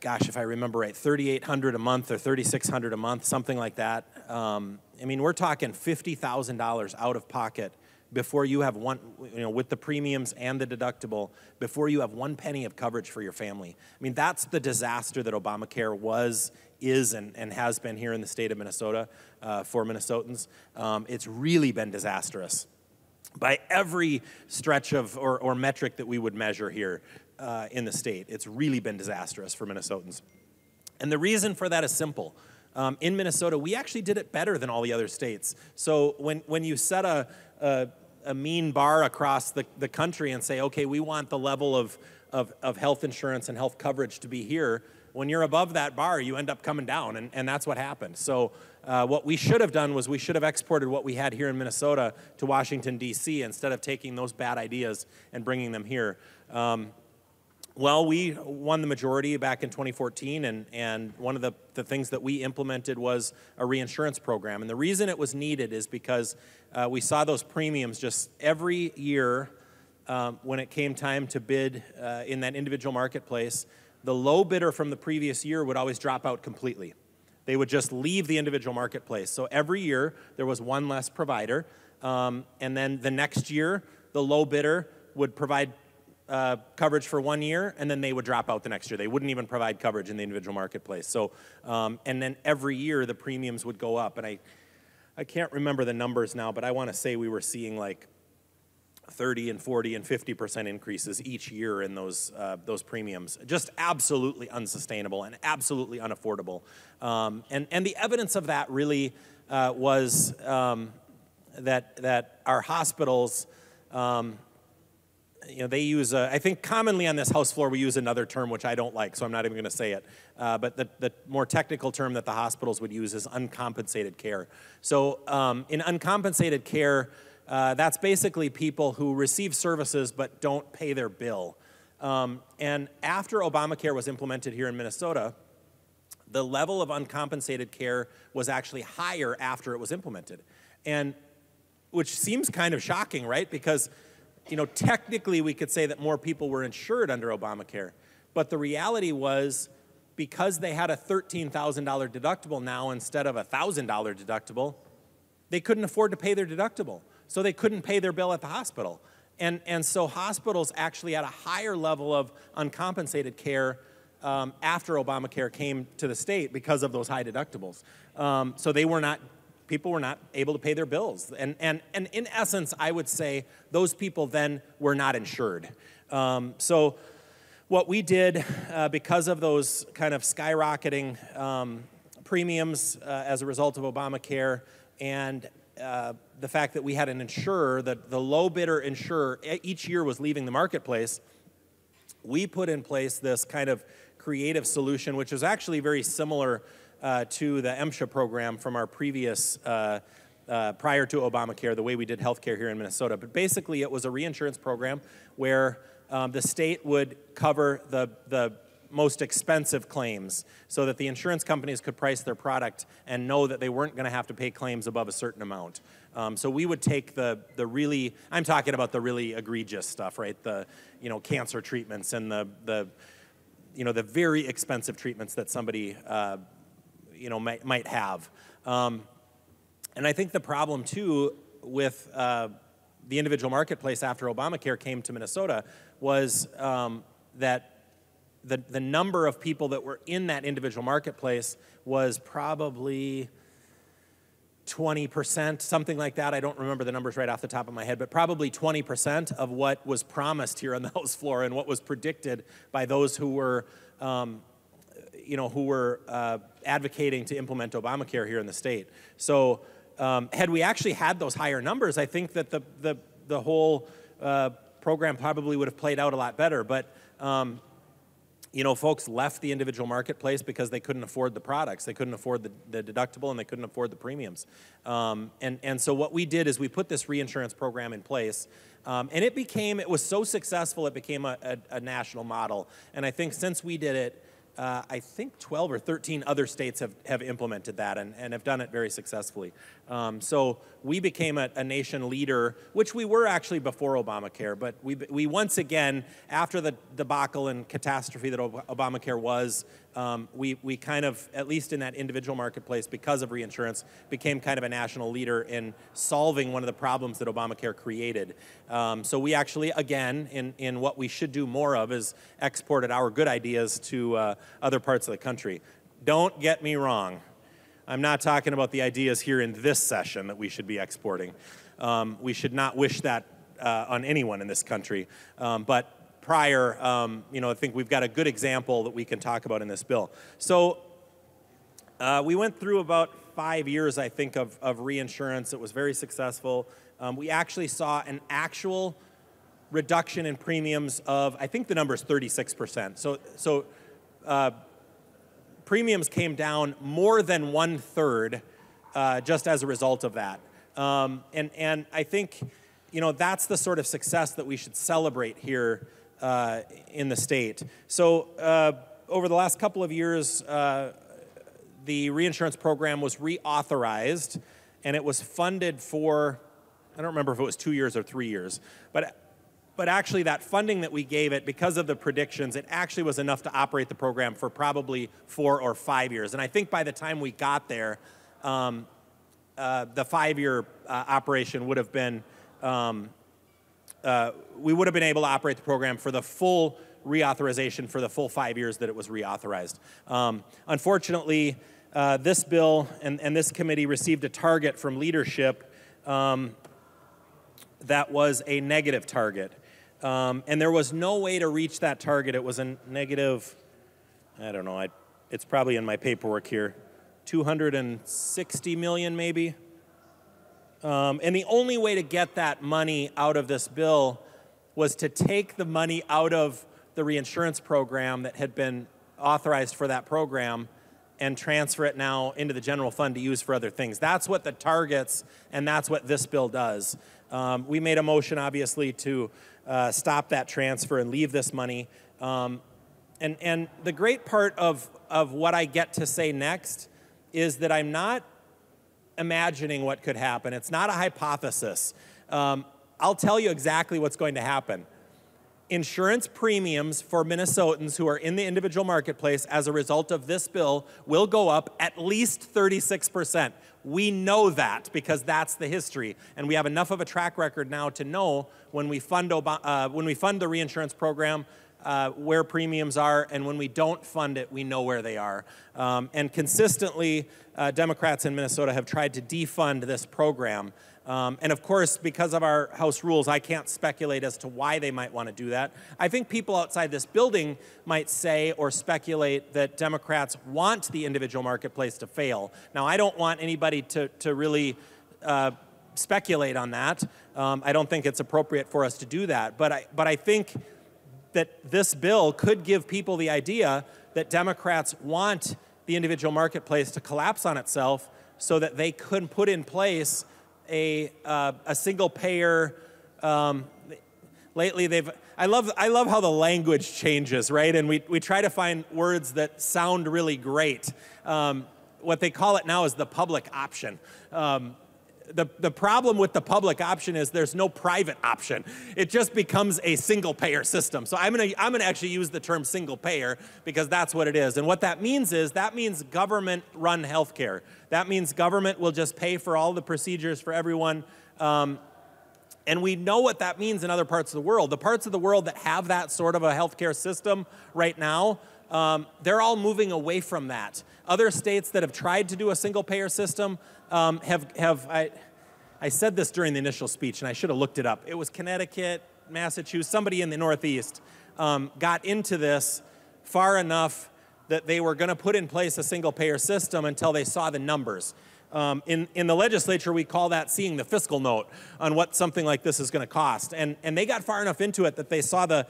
gosh, if I remember right, $3,800 a month or $3,600 a month, something like that. I mean, we're talking $50,000 out of pocket before you have one, with the premiums and the deductible, before you have one penny of coverage for your family. I mean, that's the disaster that Obamacare was, is, and has been here in the state of Minnesota for Minnesotans. It's really been disastrous by every stretch of, or metric that we would measure here. In the state. It's really been disastrous for Minnesotans. And the reason for that is simple. In Minnesota, we actually did it better than all the other states. So when you set a mean bar across the country and say, okay, we want the level of health insurance and health coverage to be here, when you're above that bar, you end up coming down, and that's what happened. So what we should have done was we should have exported what we had here in Minnesota to Washington, D.C., instead of taking those bad ideas and bringing them here. Well, we won the majority back in 2014, and one of the things that we implemented was a reinsurance program. And the reason it was needed is because we saw those premiums just every year when it came time to bid in that individual marketplace, the low bidder from the previous year would always drop out completely. They would just leave the individual marketplace. So every year, there was one less provider. And then the next year, the low bidder would provide coverage for 1 year, and then they would drop out the next year. They wouldn't even provide coverage in the individual marketplace. So, and then every year the premiums would go up. And I can't remember the numbers now, but I want to say we were seeing like 30 and 40 and 50% increases each year in those premiums. Just absolutely unsustainable and absolutely unaffordable. And the evidence of that really was that our hospitals. They use, I think commonly on this House floor we use another term which I don't like, so I'm not even going to say it. But the more technical term that the hospitals would use is uncompensated care. So in uncompensated care, that's basically people who receive services but don't pay their bill. And after Obamacare was implemented here in Minnesota, the level of uncompensated care was actually higher after it was implemented. And which seems kind of shocking, right? Because technically we could say that more people were insured under Obamacare, but the reality was because they had a $13,000 deductible now instead of a $1,000 deductible, they couldn't afford to pay their deductible. so they couldn't pay their bill at the hospital. And so hospitals actually had a higher level of uncompensated care after Obamacare came to the state because of those high deductibles. So they were not, people were not able to pay their bills. And in essence, I would say those people then were not insured. So what we did because of those kind of skyrocketing premiums as a result of Obamacare and the fact that we had an insurer, that the low bidder insurer each year was leaving the marketplace, we put in place this kind of creative solution, which is actually very similar to the MSHA program from our previous, prior to Obamacare, the way we did healthcare here in Minnesota. But basically it was a reinsurance program where the state would cover the most expensive claims so that the insurance companies could price their product and know that they weren't going to have to pay claims above a certain amount. So we would take the really, I'm talking about the really egregious stuff, right? The, you know, cancer treatments and the you know, the very expensive treatments that somebody, you know, might have. And I think the problem too with the individual marketplace after Obamacare came to Minnesota was that the number of people that were in that individual marketplace was probably 20%, something like that. I don't remember the numbers right off the top of my head, but probably 20% of what was promised here on the House floor and what was predicted by those who were, you know, who were advocating to implement Obamacare here in the state. So had we actually had those higher numbers, I think that the whole program probably would have played out a lot better. But you know, folks left the individual marketplace because they couldn't afford the products. They couldn't afford the deductible and they couldn't afford the premiums. And so what we did is we put this reinsurance program in place and it became, it was so successful, it became a national model. And I think since we did it, I think 12 or 13 other states have implemented that and have done it very successfully. So we became a nation leader, which we were actually before Obamacare, but we once again, after the debacle and catastrophe that Obamacare was, we kind of, at least in that individual marketplace, because of reinsurance, became kind of a national leader in solving one of the problems that Obamacare created. So we actually, again, in what we should do more of is exported our good ideas to other parts of the country. Don't get me wrong. I'm not talking about the ideas here in this session that we should be exporting. We should not wish that on anyone in this country. But prior, you know, I think we've got a good example that we can talk about in this bill. So we went through about 5 years, I think, of reinsurance. It was very successful. We actually saw an actual reduction in premiums of, I think the number is 36%. So premiums came down more than 1/3 just as a result of that. And I think, you know, that's the sort of success that we should celebrate here in the state. So over the last couple of years, the reinsurance program was reauthorized and it was funded for, I don't remember if it was 2 years or 3 years, but actually that funding that we gave it, because of the predictions, it actually was enough to operate the program for probably 4 or 5 years. And I think by the time we got there, the 5-year operation would have been, we would have been able to operate the program for the full reauthorization for the full 5 years that it was reauthorized. Unfortunately, this bill and this committee received a target from leadership that was a negative target. And there was no way to reach that target. It was a negative, I don't know, it's probably in my paperwork here, 260 million maybe. And the only way to get that money out of this bill was to take the money out of the reinsurance program that had been authorized for that program and transfer it now into the general fund to use for other things. That's what the targets and that's what this bill does. We made a motion, obviously, to stop that transfer and leave this money. And the great part of what I get to say next is that I'm not imagining what could happen. It's not a hypothesis. I'll tell you exactly what's going to happen. Insurance premiums for Minnesotans who are in the individual marketplace as a result of this bill will go up at least 36%. We know that because that's the history. And we have enough of a track record now to know when we fund, the reinsurance program, where premiums are, and when we don't fund it, we know where they are. And consistently, Democrats in Minnesota have tried to defund this program. And of course, because of our House rules, I can't speculate as to why they might want to do that. I think people outside this building might say or speculate that Democrats want the individual marketplace to fail. Now, I don't want anybody to really speculate on that. I don't think it's appropriate for us to do that. But I think that this bill could give people the idea that Democrats want the individual marketplace to collapse on itself so that they could put in place a single payer. Lately, I love how the language changes, right? And we try to find words that sound really great. What they call it now is the public option. The problem with the public option is there's no private option. It just becomes a single payer system. So I'm gonna actually use the term single payer because that's what it is. And what that means is that means government run healthcare. That means government will just pay for all the procedures for everyone. And we know what that means in other parts of the world. The parts of the world that have that sort of a healthcare system right now, they're all moving away from that. Other states that have tried to do a single payer system I said this during the initial speech and I should have looked it up. It was Connecticut, Massachusetts, somebody in the Northeast got into this far enough that they were gonna put in place a single payer system until they saw the numbers. In the legislature, we call that seeing the fiscal note on what something like this is gonna cost. And they got far enough into it that they saw the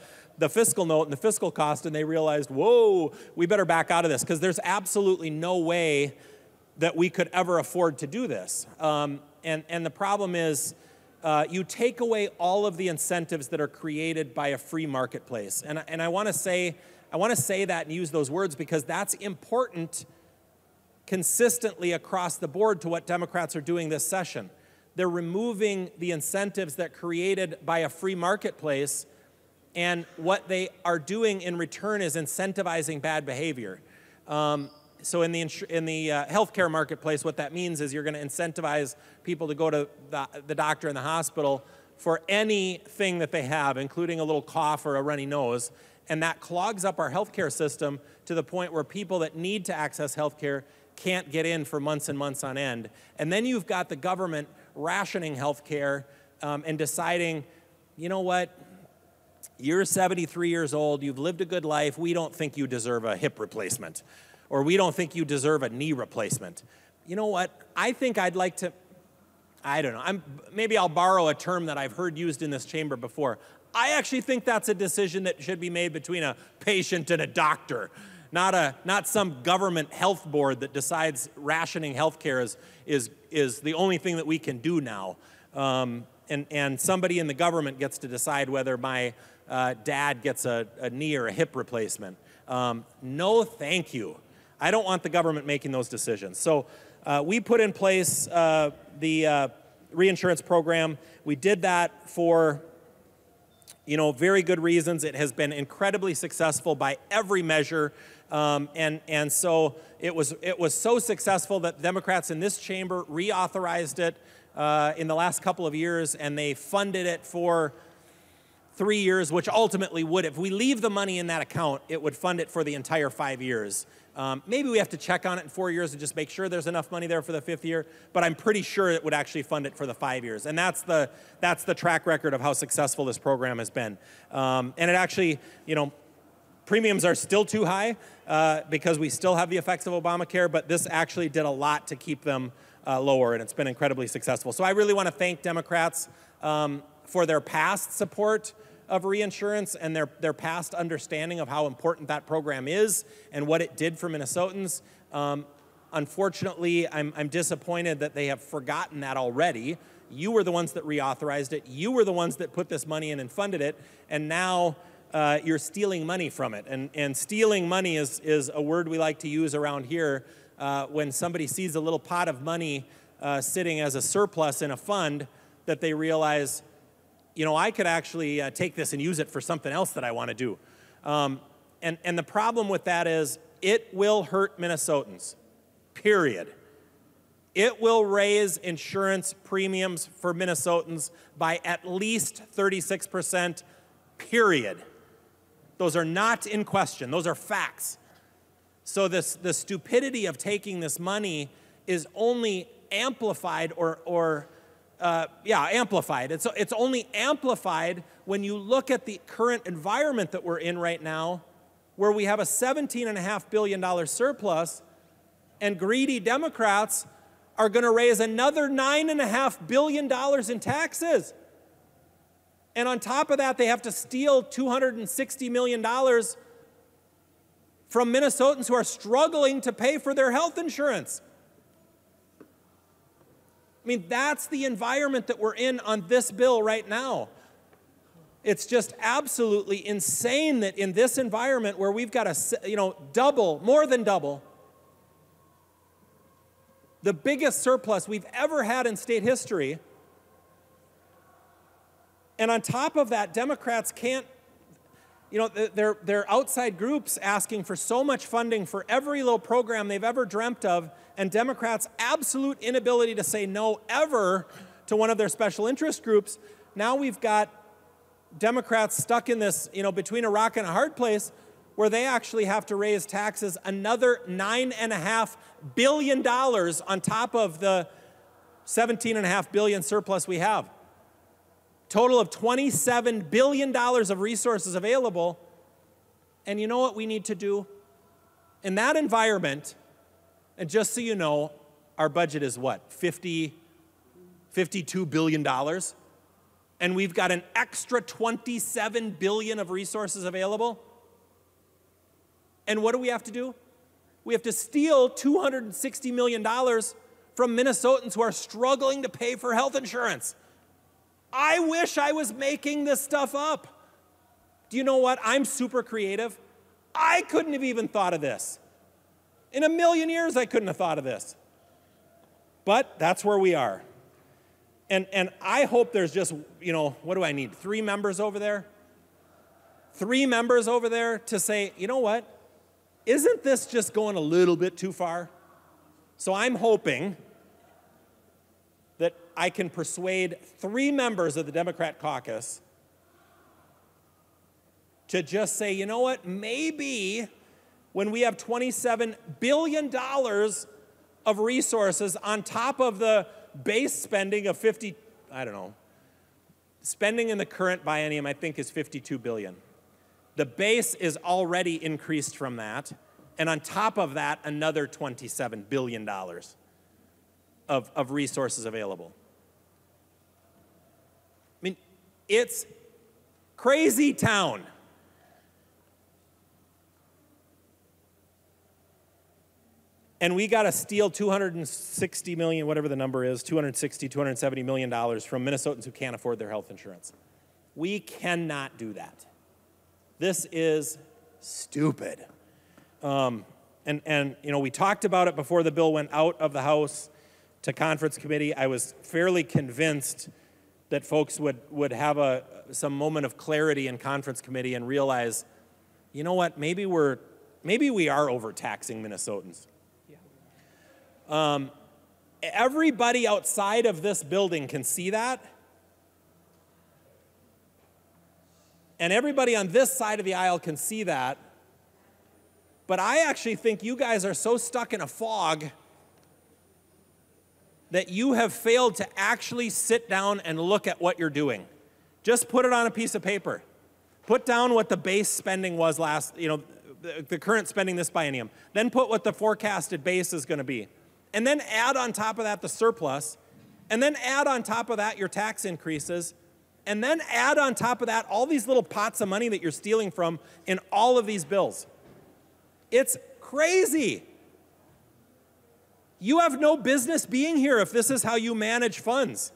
fiscal note and the fiscal cost and they realized, whoa, we better back out of this because there's absolutely no way that we could ever afford to do this. And the problem is you take away all of the incentives that are created by a free marketplace. And I wanna say, that and use those words because that's important consistently across the board to what Democrats are doing this session. They're removing the incentives that are created by a free marketplace, and what they are doing in return is incentivizing bad behavior. So in the healthcare marketplace, what that means is you're gonna incentivize people to go to the doctor in the hospital for anything that they have, including a little cough or a runny nose, and that clogs up our healthcare system to the point where people that need to access healthcare can't get in for months and months on end. And then you've got the government rationing healthcare and deciding, you know what, you're 73 years old, you've lived a good life, we don't think you deserve a hip replacement. Or we don't think you deserve a knee replacement. You know what, I think I'd like to, I don't know, maybe I'll borrow a term that I've heard used in this chamber before. I actually think that's a decision that should be made between a patient and a doctor, not some government health board that decides rationing healthcare is the only thing that we can do now. And somebody in the government gets to decide whether my dad gets a knee or a hip replacement. No thank you. I don't want the government making those decisions. So we put in place the reinsurance program. We did that for, you know, very good reasons. It has been incredibly successful by every measure. And so it was so successful that Democrats in this chamber reauthorized it in the last couple of years, and they funded it for 3 years, which ultimately would, if we leave the money in that account, it would fund it for the entire 5 years. Maybe we have to check on it in 4 years and just make sure there's enough money there for the 5th year, but I'm pretty sure it would actually fund it for the 5 years. And that's the track record of how successful this program has been. And it actually, you know, premiums are still too high because we still have the effects of Obamacare, but this actually did a lot to keep them lower, and it's been incredibly successful. So I really want to thank Democrats for their past support of reinsurance and their past understanding of how important that program is and what it did for Minnesotans. Unfortunately, I'm disappointed that they have forgotten that already. You were the ones that reauthorized it. You were the ones that put this money in and funded it. And now you're stealing money from it. And stealing money is a word we like to use around here when somebody sees a little pot of money sitting as a surplus in a fund that they realize, you know, I could actually take this and use it for something else that I want to do. And the problem with that is it will hurt Minnesotans, period. It will raise insurance premiums for Minnesotans by at least 36%, period. Those are not in question. Those are facts. So the stupidity of taking this money is only amplified amplified. It's only amplified when you look at the current environment that we're in right now, where we have a $17.5 billion surplus, and greedy Democrats are going to raise another $9.5 billion in taxes. And on top of that, they have to steal $260 million from Minnesotans who are struggling to pay for their health insurance. I mean, that's the environment that we're in on this bill right now. It's just absolutely insane that in this environment where we've got a, you know, double, more than double, the biggest surplus we've ever had in state history. And on top of that, Democrats can't, you know, they're outside groups asking for so much funding for every little program they've ever dreamt of, and Democrats' absolute inability to say no ever to one of their special interest groups. Now we've got Democrats stuck in this, you know, between a rock and a hard place, where they actually have to raise taxes another $9.5 billion on top of the $17.5 billion surplus we have. Total of $27 billion of resources available. And you know what we need to do? In that environment, and just so you know, our budget is what, $52 billion? And we've got an extra $27 billion of resources available. And what do we have to do? We have to steal $260 million from Minnesotans who are struggling to pay for health insurance. I wish I was making this stuff up. Do you know what? I'm super creative. I couldn't have even thought of this. In a million years, I couldn't have thought of this. But that's where we are. And I hope there's just, you know, what do I need? Three members over there? Three members over there to say, you know what? Isn't this just going a little bit too far? So I'm hoping that I can persuade three members of the Democrat caucus to just say, you know what? Maybe when we have $27 billion of resources on top of the base spending of spending in the current biennium, I think, is $52 billion. The base is already increased from that, and on top of that, another $27 billion of resources available. I mean, it's crazy town. And we got to steal $260 million, whatever the number is, $260, $270 million from Minnesotans who can't afford their health insurance. We cannot do that. This is stupid. And you know, we talked about it before the bill went out of the House to conference committee. I was fairly convinced that folks would have some moment of clarity in conference committee and realize, you know what, maybe we are overtaxing Minnesotans. Everybody outside of this building can see that. And everybody on this side of the aisle can see that. But I actually think you guys are so stuck in a fog that you have failed to actually sit down and look at what you're doing. Just put it on a piece of paper. Put down what the base spending was last, you know, the current spending this biennium. Then put what the forecasted base is going to be. And then add on top of that the surplus, and then add on top of that your tax increases, and then add on top of that all these little pots of money that you're stealing from in all of these bills. It's crazy. You have no business being here if this is how you manage funds.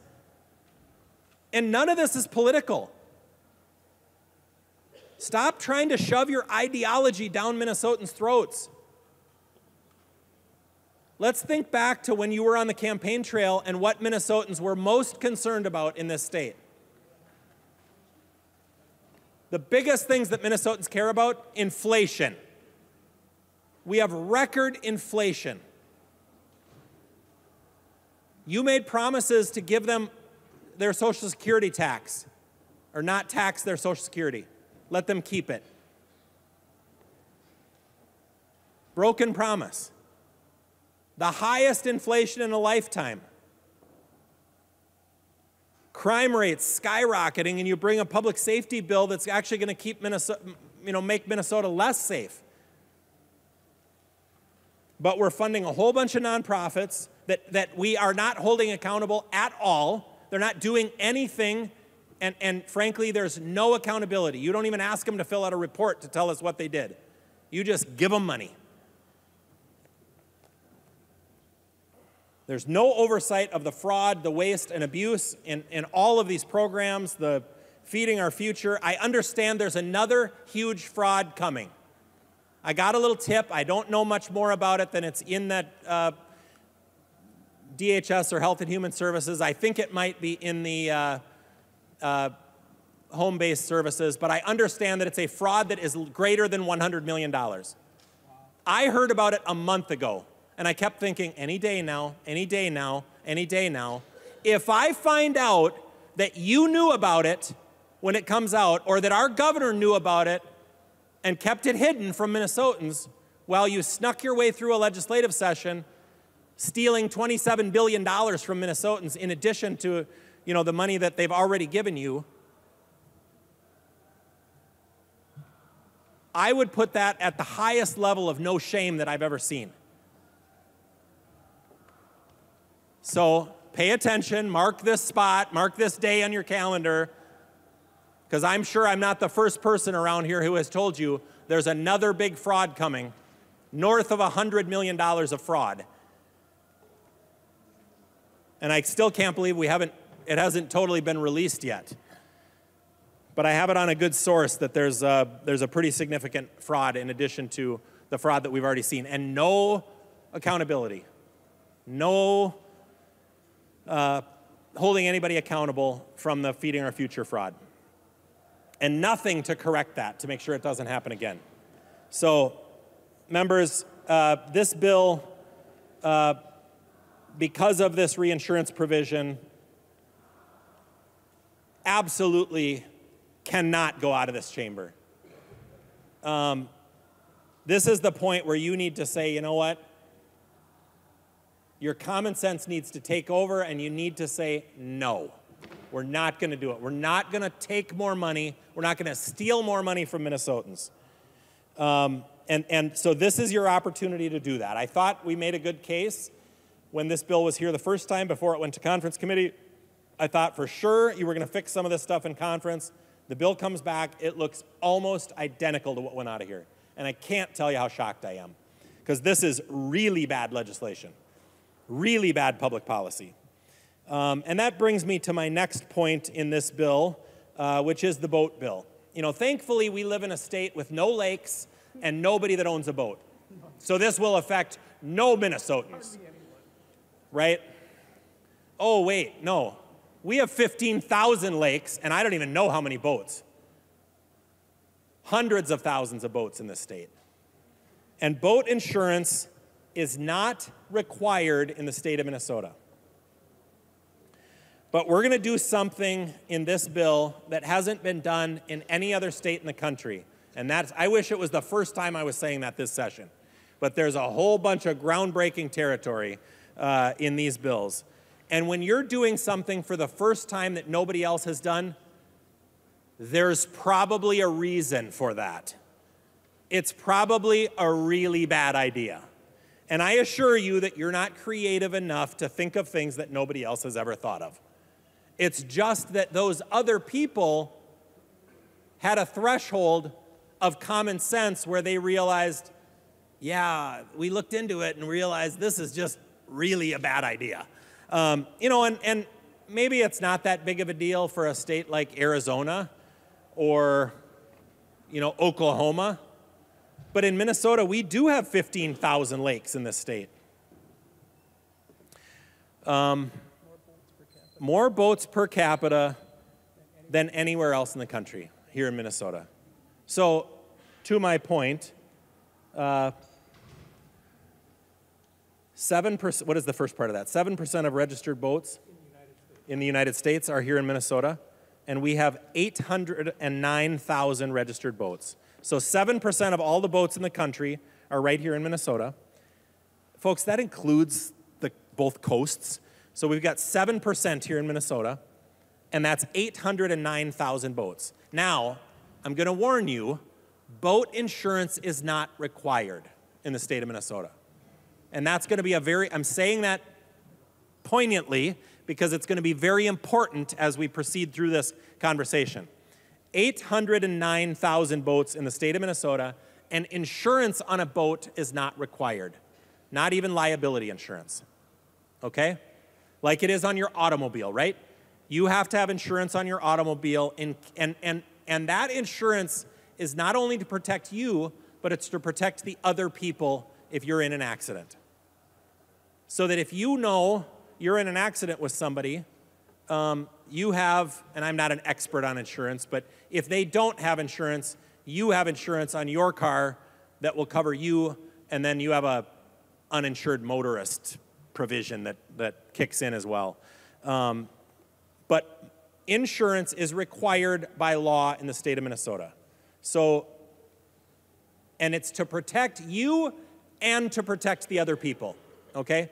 And none of this is political. Stop trying to shove your ideology down Minnesotans' throats. Let's think back to when you were on the campaign trail and what Minnesotans were most concerned about in this state. the biggest things that Minnesotans care about, inflation. We have record inflation. You made promises to give them their Social Security tax, or not tax their Social Security. Let them keep it. Broken promise. The highest inflation in a lifetime. Crime rates skyrocketing, and you bring a public safety bill that's actually going to keep Minnesota, make Minnesota less safe. But we're funding a whole bunch of nonprofits that we are not holding accountable at all. They're not doing anything, and frankly, there's no accountability. You don't even ask them to fill out a report to tell us what they did. You just give them money. There's no oversight of the fraud, the waste, and abuse in all of these programs, the Feeding Our Future. I understand there's another huge fraud coming. I got a little tip. I don't know much more about it than it's in that DHS or Health and Human Services. I think it might be in the home-based services, but I understand that it's a fraud that is greater than $100 million. I heard about it a month ago. And I kept thinking, any day now, any day now, any day now. If I find out that you knew about it when it comes out, or that our governor knew about it and kept it hidden from Minnesotans while you snuck your way through a legislative session, stealing $27 billion from Minnesotans in addition to, the money that they've already given you, I would put that at the highest level of no shame that I've ever seen. So pay attention, mark this spot, mark this day on your calendar, because I'm sure I'm not the first person around here who has told you there's another big fraud coming, north of $100 million of fraud. And I still can't believe it hasn't totally been released yet. But I have it on a good source that there's a pretty significant fraud in addition to the fraud that we've already seen, and no accountability, no holding anybody accountable from the Feeding Our Future fraud. And nothing to correct that, to make sure it doesn't happen again. So, members, this bill, because of this reinsurance provision, absolutely cannot go out of this chamber. This is the point where you need to say, you know what? Your common sense needs to take over, and you need to say, no, we're not going to do it. We're not going to take more money. We're not going to steal more money from Minnesotans. And so this is your opportunity to do that. I thought we made a good case when this bill was here the first time before it went to conference committee. I thought for sure you were going to fix some of this stuff in conference. The bill comes back. It looks almost identical to what went out of here. And I can't tell you how shocked I am, because this is really bad legislation. Really bad public policy. And that brings me to my next point in this bill, which is the boat bill. Thankfully, we live in a state with no lakes and nobody that owns a boat. So this will affect no Minnesotans, right? Oh, wait, no. We have 15,000 lakes, and I don't even know how many boats. Hundreds of thousands of boats in this state. And boat insurance is not required in the state of Minnesota. But we're going to do something in this bill that hasn't been done in any other state in the country. And that's, I wish it was the first time I was saying that this session. But there's a whole bunch of groundbreaking territory in these bills. And when you're doing something for the first time that nobody else has done, there's probably a reason for that. It's probably a really bad idea. And I assure you that you're not creative enough to think of things that nobody else has ever thought of. It's just that those other people had a threshold of common sense where they realized, yeah, we looked into it and realized this is just really a bad idea. And maybe it's not that big of a deal for a state like Arizona or, Oklahoma. But in Minnesota, we do have 15,000 lakes in this state. More boats per capita than anywhere else in the country. here in Minnesota. So, to my point, 7%, what is the first part of that? 7% of registered votes in the United States are here in Minnesota, and we have 809,000 registered votes. So 7% of all the votes in the country are right here in Minnesota. Folks, that includes both coasts. So we've got 7% here in Minnesota, and that's 809,000 votes. Now, I'm gonna warn you, boat insurance is not required in the state of Minnesota. And that's gonna be a very, I'm saying that poignantly because it's gonna be very important as we proceed through this conversation. 809,000 boats in the state of Minnesota, and insurance on a boat is not required. Not even liability insurance, okay? Like it is on your automobile, right? You have to have insurance on your automobile, and that insurance is not only to protect you, but it's to protect the other people if you're in an accident. So that if you know you're in an accident with somebody, you have, and I'm not an expert on insurance, but if they don't have insurance, you have insurance on your car that will cover you, and then you have a uninsured motorist provision that kicks in as well. But insurance is required by law in the state of Minnesota. So, and it's to protect you and to protect the other people, okay?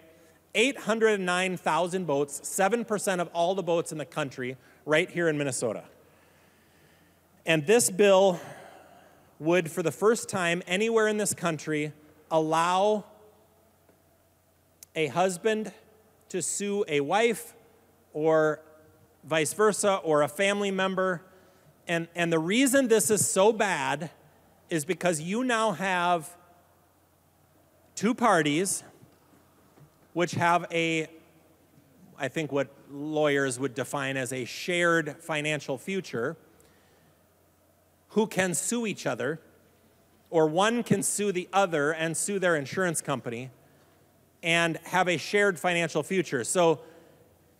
809,000 boats, 7% of all the boats in the country right here in Minnesota. And this bill would, for the first time anywhere in this country, allow a husband to sue a wife or vice versa, or a family member. And the reason this is so bad is because you now have two parties which have a, I think what lawyers would define as a shared financial future, who can sue each other, or one can sue the other and sue their insurance company and have a shared financial future. So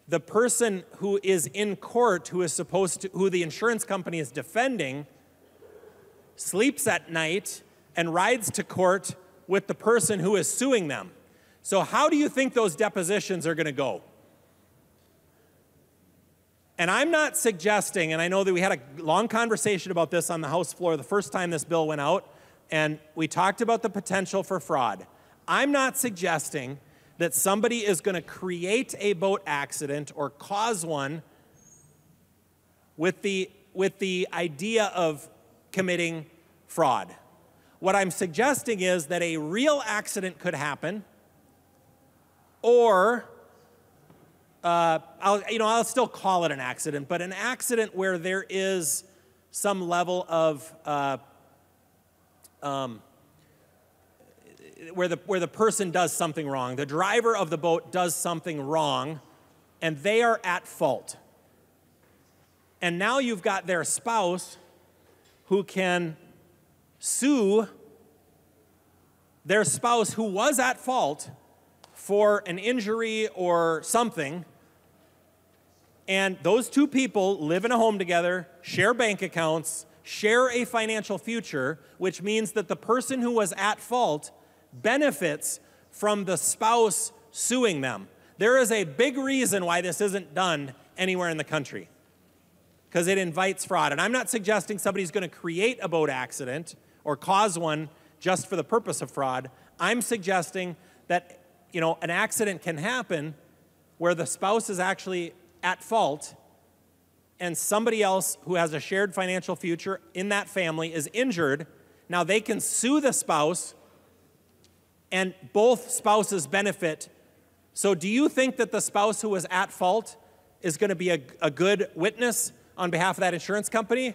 the person who is in court, who the insurance company is defending, sleeps at night and rides to court with the person who is suing them. So how do you think those depositions are gonna go? And I'm not suggesting, and I know that we had a long conversation about this on the House floor the first time this bill went out, and we talked about the potential for fraud. I'm not suggesting that somebody is going to create a boat accident or cause one with the idea of committing fraud. What I'm suggesting is that a real accident could happen, or I'll still call it an accident, but an accident where there is some level of where the person does something wrong. The driver of the boat does something wrong, and they are at fault. And now you've got their spouse who can sue their spouse who was at fault for an injury or something. And those two people live in a home together, share bank accounts, share a financial future, which means that the person who was at fault benefits from the spouse suing them. There is a big reason why this isn't done anywhere in the country, because it invites fraud. And I'm not suggesting somebody's going to create a boat accident or cause one just for the purpose of fraud. I'm suggesting that, you know, an accident can happen where the spouse is actually at fault and somebody else who has a shared financial future in that family is injured. Now they can sue the spouse, and both spouses benefit. So do you think that the spouse who was at fault is going to be a good witness on behalf of that insurance company?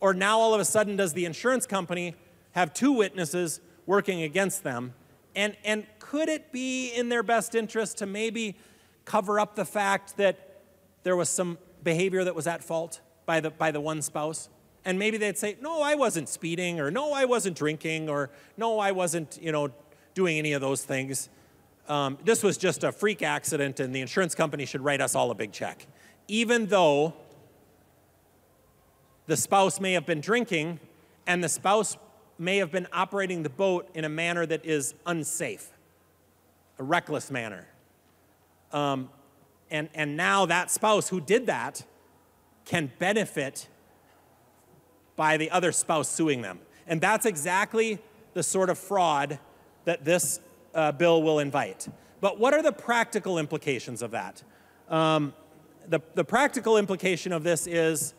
Or now all of a sudden does the insurance company have two witnesses working against them? And could it be in their best interest to maybe cover up the fact that there was some behavior that was at fault by the one spouse? And maybe they'd say, no, I wasn't speeding, or no, I wasn't drinking, or no, I wasn't, you know, doing any of those things. This was just a freak accident, and the insurance company should write us all a big check. Even though The spouse may have been drinking, and the spouse may have been operating the boat in a manner that is unsafe, a reckless manner. And now that spouse who did that can benefit by the other spouse suing them. And that's exactly the sort of fraud that this bill will invite. But what are the practical implications of that? The practical implication of this is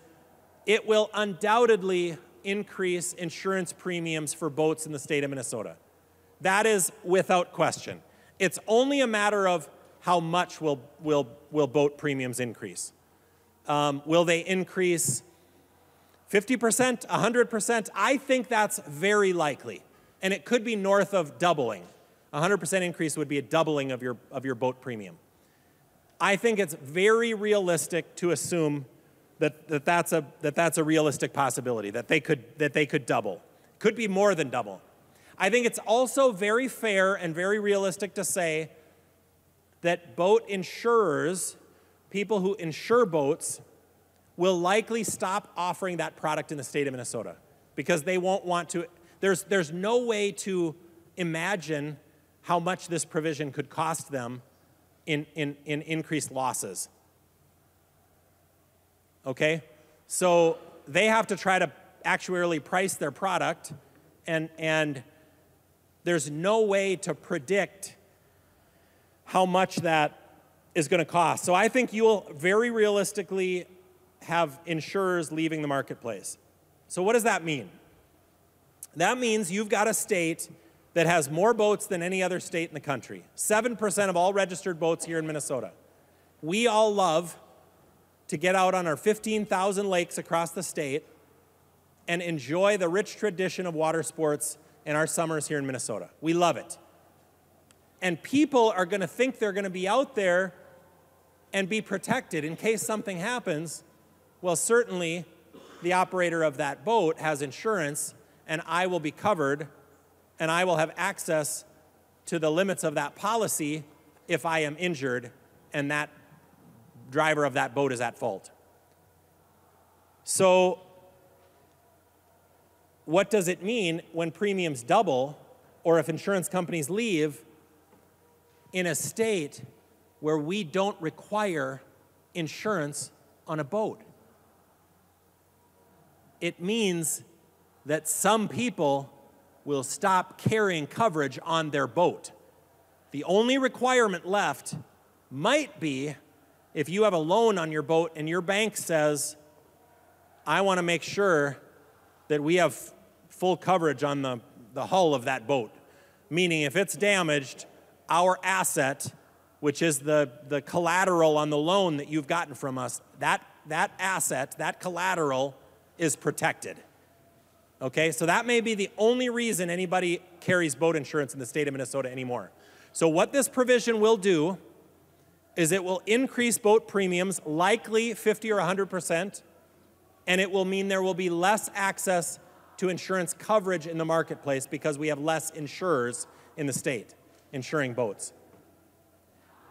it will undoubtedly increase insurance premiums for boats in the state of Minnesota. That is without question. It's only a matter of how much will boat premiums increase. Will they increase 50%, 100%? I think that's very likely. And it could be north of doubling. 100% increase would be a doubling of your boat premium. I think it's very realistic to assume that's a realistic possibility, that they could double. Could be more than double. I think it's also very fair and very realistic to say that boat insurers, people who insure boats, will likely stop offering that product in the state of Minnesota because they won't want to. There's no way to imagine how much this provision could cost them in increased losses. Okay? So they have to try to actuarially price their product, and there's no way to predict how much that is going to cost. So I think you'll very realistically have insurers leaving the marketplace. So what does that mean? That means you've got a state that has more boats than any other state in the country. 7% of all registered boats here in Minnesota. We all love to get out on our 15,000 lakes across the state and enjoy the rich tradition of water sports in our summers here in Minnesota. We love it. And people are going to think they're going to be out there and be protected in case something happens. Well, certainly the operator of that boat has insurance, and I will be covered, and I will have access to the limits of that policy if I am injured and that driver of that boat is at fault. So what does it mean when premiums double or if insurance companies leave in a state where we don't require insurance on a boat? It means that some people will stop carrying coverage on their boat. The only requirement left might be if you have a loan on your boat and your bank says, I want to make sure that we have full coverage on the hull of that boat. Meaning if it's damaged, our asset, which is the collateral on the loan that you've gotten from us, that asset, that collateral is protected. Okay, so that may be the only reason anybody carries boat insurance in the state of Minnesota anymore. So what this provision will do is it will increase boat premiums, likely 50 or 100%, and it will mean there will be less access to insurance coverage in the marketplace because we have less insurers in the state insuring boats.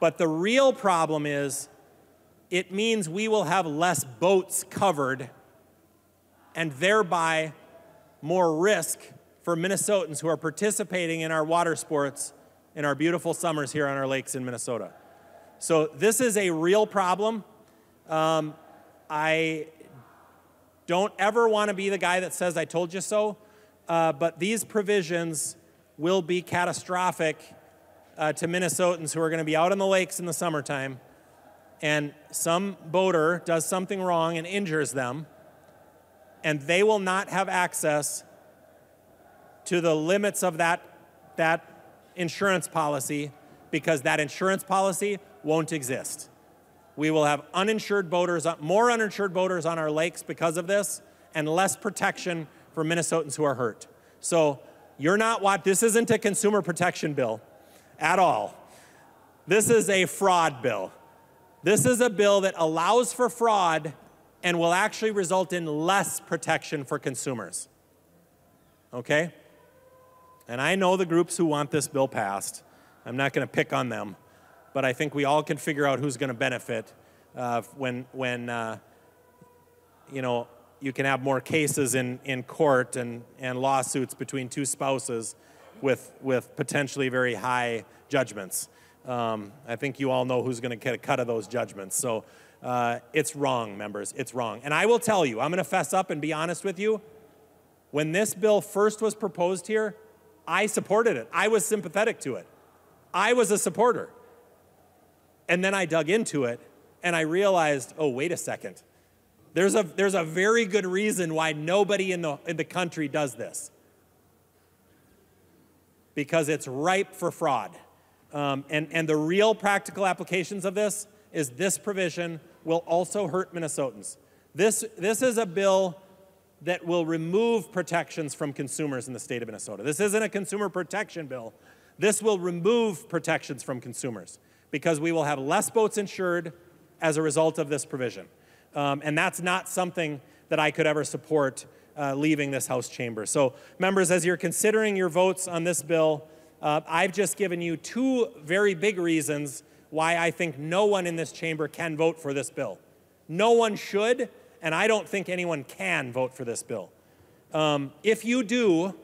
But the real problem is it means we will have less boats covered and thereby more risk for Minnesotans who are participating in our water sports in our beautiful summers here on our lakes in Minnesota. So this is a real problem. I don't ever want to be the guy that says I told you so, but these provisions will be catastrophic to Minnesotans who are going to be out on the lakes in the summertime, and some boater does something wrong and injures them, and they will not have access to the limits of that insurance policy because that insurance policy won't exist. We will have uninsured boaters, more uninsured boaters on our lakes because of this, and less protection for Minnesotans who are hurt. So you're not what this isn't a consumer protection bill at all. This is a fraud bill. This is a bill that allows for fraud and will actually result in less protection for consumers. Okay? And I know the groups who want this bill passed. I'm not going to pick on them, but I think we all can figure out who's going to benefit when you can have more cases in court and lawsuits between two spouses with potentially very high judgments. I think you all know who's going to get a cut of those judgments. So it's wrong, members. It's wrong. And I will tell you, I'm going to fess up and be honest with you. When this bill first was proposed here, I supported it. I was sympathetic to it. I was a supporter. And then I dug into it, and I realized, oh, wait a second. There's a very good reason why nobody in the country does this. Because it's ripe for fraud. And the real practical applications of this is this provision will also hurt Minnesotans. This is a bill that will remove protections from consumers in the state of Minnesota. This isn't a consumer protection bill. This will remove protections from consumers because we will have less boats insured as a result of this provision. And that's not something that I could ever support leaving this House chamber. So members, as you're considering your votes on this bill, I've just given you two very big reasons why I think no one in this chamber can vote for this bill. No one should, and I don't think anyone can vote for this bill. If you do,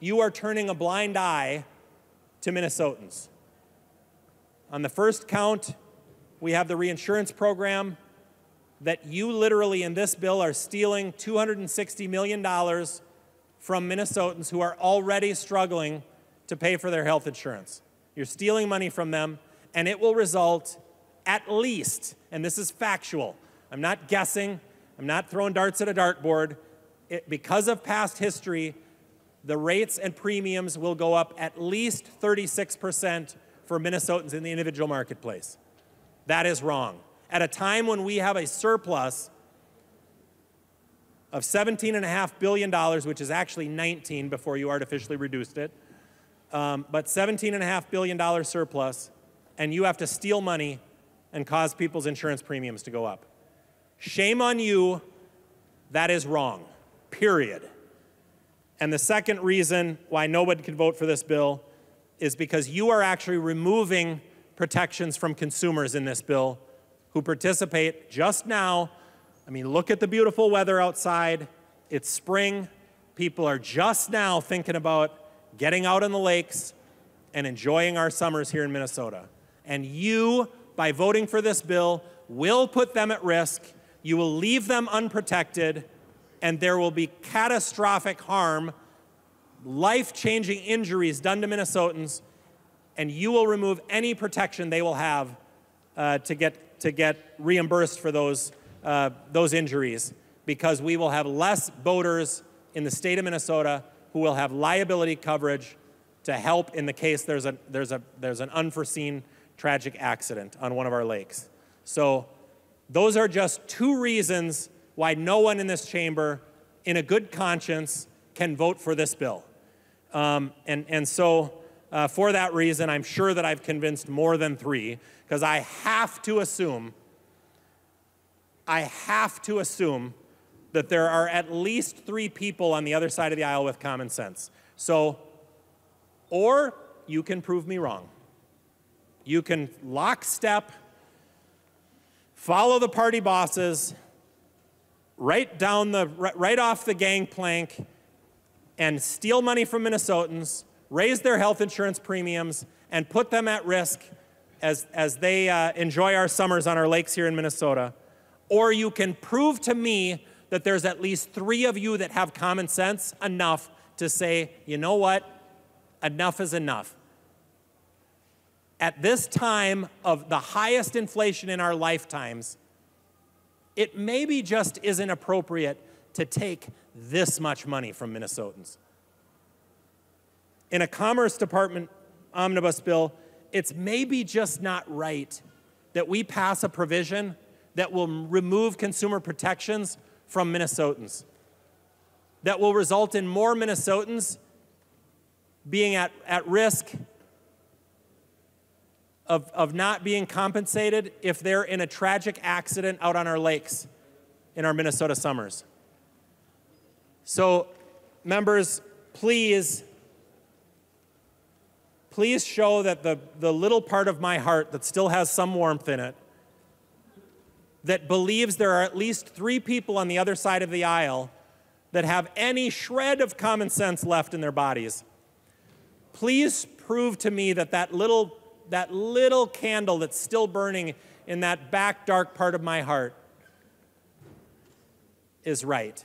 you are turning a blind eye to Minnesotans. On the first count, we have the reinsurance program that you literally in this bill are stealing $260 million from Minnesotans who are already struggling to pay for their health insurance. You're stealing money from them, and it will result at least, and this is factual, I'm not guessing, I'm not throwing darts at a dartboard, because of past history, the rates and premiums will go up at least 36% for Minnesotans in the individual marketplace. That is wrong. At a time when we have a surplus of $17.5 billion, which is actually 19 before you artificially reduced it, but $17.5 billion surplus, and you have to steal money and cause people's insurance premiums to go up. Shame on you. That is wrong, period. And the second reason why nobody can vote for this bill is because you are actually removing protections from consumers in this bill who participate just now. I mean, look at the beautiful weather outside. It's spring. People are just now thinking about getting out on the lakes, and enjoying our summers here in Minnesota. And you, by voting for this bill, will put them at risk, you will leave them unprotected, and there will be catastrophic harm, life-changing injuries done to Minnesotans, and you will remove any protection they will have to get reimbursed for those injuries, because we will have less boaters in the state of Minnesota who will have liability coverage to help in the case there's an unforeseen tragic accident on one of our lakes. So those are just two reasons why no one in this chamber, in a good conscience, can vote for this bill. And so for that reason, I'm sure that I've convinced more than three, because I have to assume that there are at least three people on the other side of the aisle with common sense. So, or you can prove me wrong. You can lockstep, follow the party bosses, right off the gangplank, and steal money from Minnesotans, raise their health insurance premiums, and put them at risk as they enjoy our summers on our lakes here in Minnesota. Or you can prove to me that there's at least three of you that have common sense enough to say, you know what, enough is enough. At this time of the highest inflation in our lifetimes, it maybe just isn't appropriate to take this much money from Minnesotans. In a Commerce Department omnibus bill, it's maybe just not right that we pass a provision that will remove consumer protections from Minnesotans, that will result in more Minnesotans being at risk of not being compensated if they're in a tragic accident out on our lakes in our Minnesota summers. So, members, please show that the little part of my heart that still has some warmth in it, that believes there are at least three people on the other side of the aisle that have any shred of common sense left in their bodies. Please prove to me that that little candle that's still burning in that back dark part of my heart is right,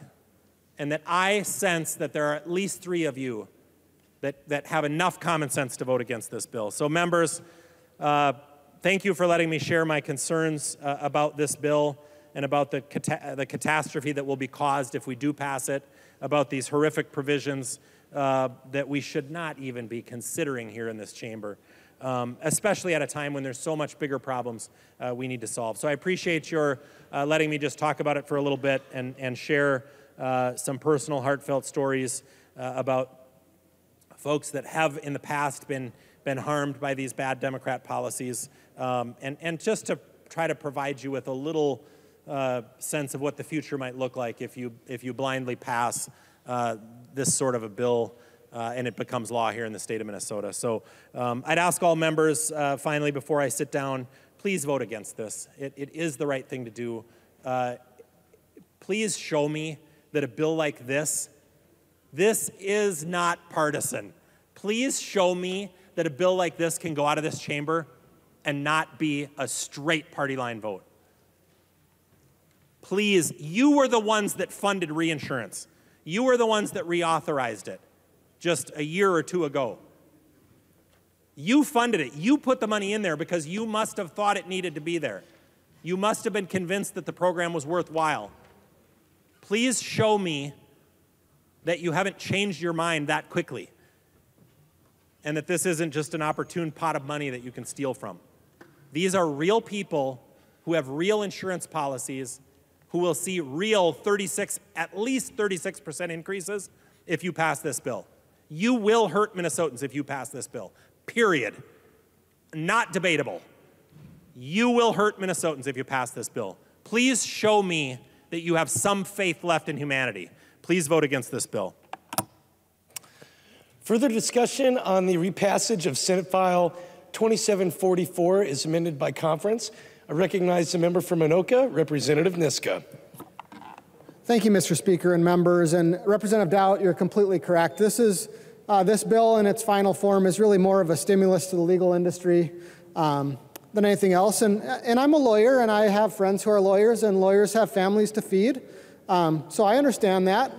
and that I sense that there are at least three of you that have enough common sense to vote against this bill. So members, thank you for letting me share my concerns about this bill and about the catastrophe that will be caused if we do pass it, about these horrific provisions that we should not even be considering here in this chamber, especially at a time when there's so much bigger problems we need to solve. So I appreciate your letting me just talk about it for a little bit and share some personal heartfelt stories about folks that have in the past been harmed by these bad Democrat policies, and just to try to provide you with a little sense of what the future might look like if you blindly pass this sort of a bill and it becomes law here in the state of Minnesota. So I'd ask all members, finally, before I sit down, please vote against this. It is the right thing to do. Please show me that a bill like this is not partisan. Please show me that a bill like this can go out of this chamber and not be a straight party line vote. Please, you were the ones that funded reinsurance. You were the ones that reauthorized it just a year or two ago. You funded it. You put the money in there because you must have thought it needed to be there. You must have been convinced that the program was worthwhile. Please show me that you haven't changed your mind that quickly, and that this isn't just an opportune pot of money that you can steal from. These are real people who have real insurance policies, who will see real at least 36% increases if you pass this bill. You will hurt Minnesotans if you pass this bill, period. Not debatable. You will hurt Minnesotans if you pass this bill. Please show me that you have some faith left in humanity. Please vote against this bill. Further discussion on the repassage of Senate File 2744 is amended by conference. I recognize the member for Anoka, Representative Niska. Thank you, Mr. Speaker and members. And Representative Dowd, you're completely correct. This bill in its final form is really more of a stimulus to the legal industry than anything else. And I'm a lawyer, and I have friends who are lawyers, and lawyers have families to feed. So I understand that.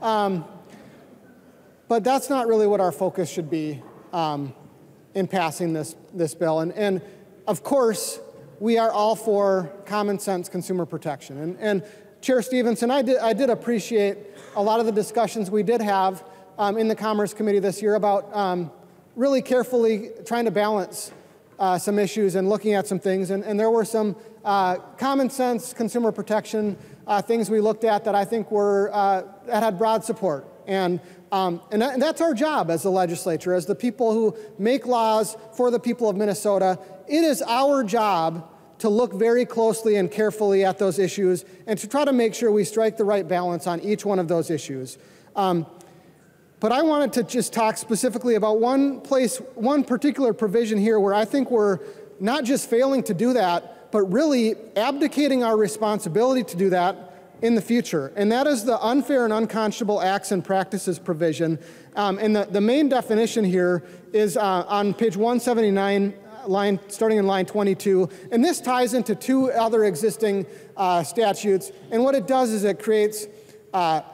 But that's not really what our focus should be in passing this bill. And of course, we are all for common sense consumer protection. And Chair Stephenson, I did appreciate a lot of the discussions we did have in the Commerce Committee this year about really carefully trying to balance some issues and looking at some things. And there were some common sense consumer protection things we looked at that I think were, that had broad support. And that's our job as the legislature, as the people who make laws for the people of Minnesota. It is our job to look very closely and carefully at those issues and to try to make sure we strike the right balance on each one of those issues. But I wanted to just talk specifically about one particular provision here where I think we're not just failing to do that, but really abdicating our responsibility to do that in the future, and that is the unfair and unconscionable acts and practices provision. And the main definition here is on page 179, starting in line 22, and this ties into two other existing statutes, and what it does is it creates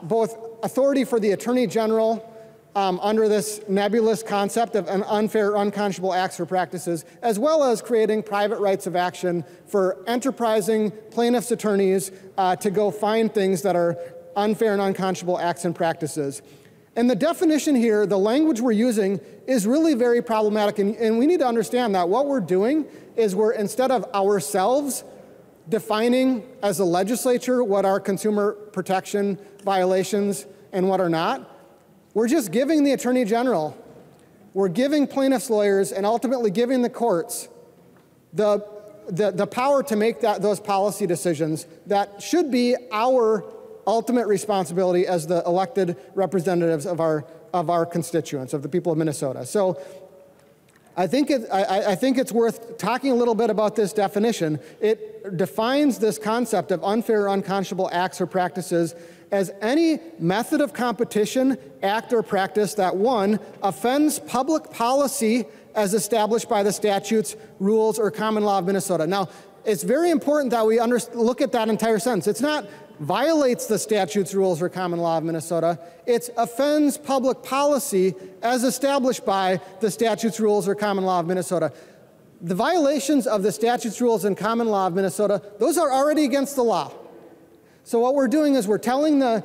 both authority for the Attorney General under this nebulous concept of an unfair, unconscionable acts or practices, as well as creating private rights of action for enterprising plaintiffs' attorneys to go find things that are unfair and unconscionable acts and practices. And the definition here, the language we're using, is really very problematic, and we need to understand that what we're doing is we're, instead of ourselves defining as a legislature what are consumer protection violations and what are not, we're just giving the Attorney General, we're giving plaintiffs' lawyers, and ultimately giving the courts the power to make those policy decisions that should be our ultimate responsibility as the elected representatives of our constituents, of the people of Minnesota. So I think it's worth talking a little bit about this definition. It defines this concept of unfair or unconscionable acts or practices as any method of competition, act, or practice that, one, offends public policy as established by the statutes, rules, or common law of Minnesota. Now, it's very important that we look at that entire sentence. It's not violates the statutes, rules, or common law of Minnesota. It's offends public policy as established by the statutes, rules, or common law of Minnesota. The violations of the statutes, rules, and common law of Minnesota, those are already against the law. So what we're doing is we're telling the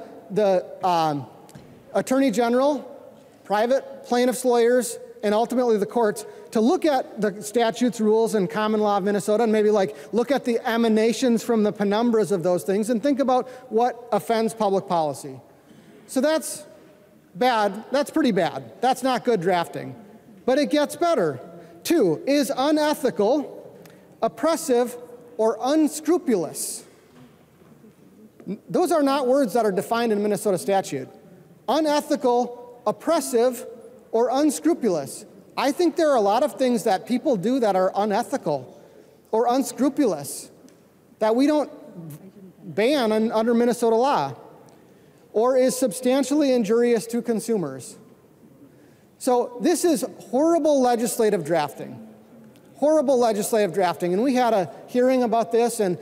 Attorney General, private plaintiffs' lawyers, and ultimately the courts, to look at the statutes, rules, and common law of Minnesota, and maybe like look at the emanations from the penumbras of those things and think about what offends public policy. So that's bad. That's pretty bad. That's not good drafting. But it gets better. Two, is unethical, oppressive, or unscrupulous. Those are not words that are defined in Minnesota statute. Unethical, oppressive, or unscrupulous. I think there are a lot of things that people do that are unethical or unscrupulous that we don't ban under Minnesota law, or is substantially injurious to consumers. So this is horrible legislative drafting, horrible legislative drafting. And we had a hearing about this, and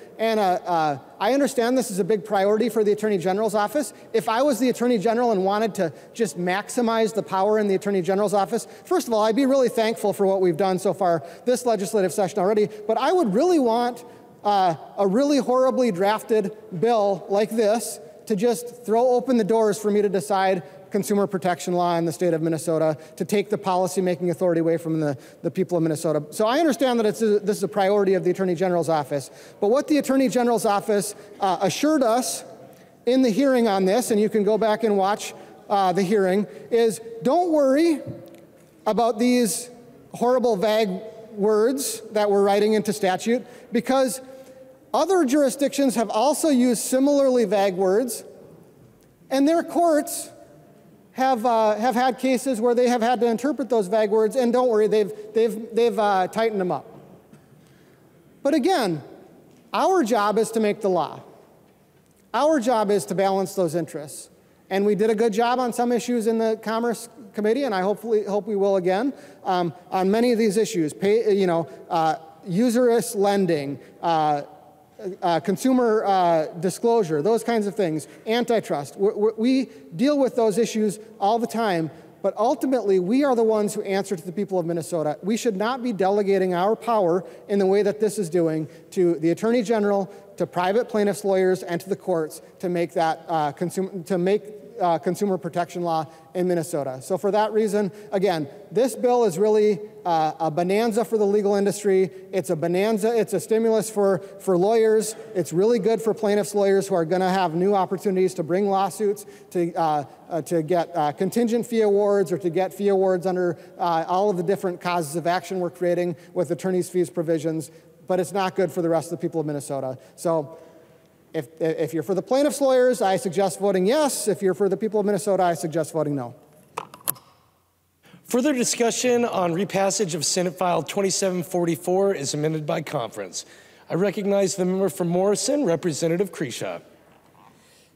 I understand this is a big priority for the Attorney General's office. If I was the Attorney General and wanted to just maximize the power in the Attorney General's office, first of all, I'd be really thankful for what we've done so far this legislative session already, but I would really want a really horribly drafted bill like this to just throw open the doors for me to decide consumer protection law in the state of Minnesota, to take the policymaking authority away from the people of Minnesota. So I understand that this is a priority of the Attorney General's office. But what the Attorney General's office assured us in the hearing on this, and you can go back and watch the hearing, is don't worry about these horrible, vague words that we're writing into statute, because other jurisdictions have also used similarly vague words, and their courts have had cases where they have had to interpret those vague words, and don't worry, they've tightened them up. But again, our job is to make the law. Our job is to balance those interests. And we did a good job on some issues in the Commerce Committee, and I hope we will again, on many of these issues, usurious lending, consumer disclosure, those kinds of things, antitrust. We deal with those issues all the time, but ultimately we are the ones who answer to the people of Minnesota. We should not be delegating our power in the way that this is doing to the Attorney General, to private plaintiffs' lawyers, and to the courts to make that consumer protection law in Minnesota. So for that reason, again, this bill is really a bonanza for the legal industry. It's a bonanza, it's a stimulus for lawyers. It's really good for plaintiffs' lawyers who are gonna have new opportunities to bring lawsuits, to get contingent fee awards, or to get fee awards under all of the different causes of action we're creating with attorney's fees provisions, but it's not good for the rest of the people of Minnesota. So If you're for the plaintiffs' lawyers, I suggest voting yes. If you're for the people of Minnesota, I suggest voting no. Further discussion on repassage of Senate File 2744 is amended by conference. I recognize the member for Morrison, Representative Kresha.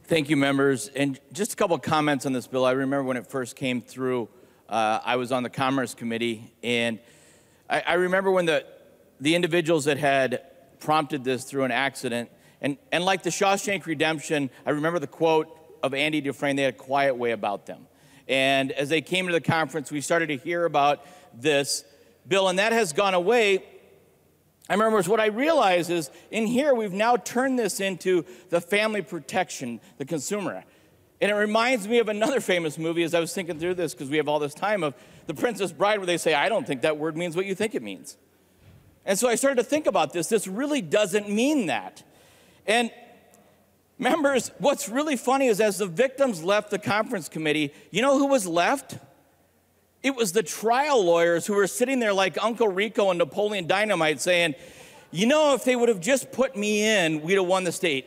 Thank you, members. And just a couple of comments on this bill. I remember when it first came through, I was on the Commerce Committee, and I remember when the individuals that had prompted this through an accident, and like the Shawshank Redemption, I remember the quote of Andy Dufresne, they had a quiet way about them. And as they came to the conference, we started to hear about this bill, and that has gone away. I remember what I realized is in here, we've now turned this into the family protection, the consumer. And it reminds me of another famous movie, as I was thinking through this, because we have all this time, of The Princess Bride, where they say, I don't think that word means what you think it means. And so I started to think about this. This really doesn't mean that. And members, what's really funny is as the victims left the conference committee, you know who was left? It was the trial lawyers who were sitting there like Uncle Rico and Napoleon Dynamite saying, you know, if they would have just put me in, we'd have won the state.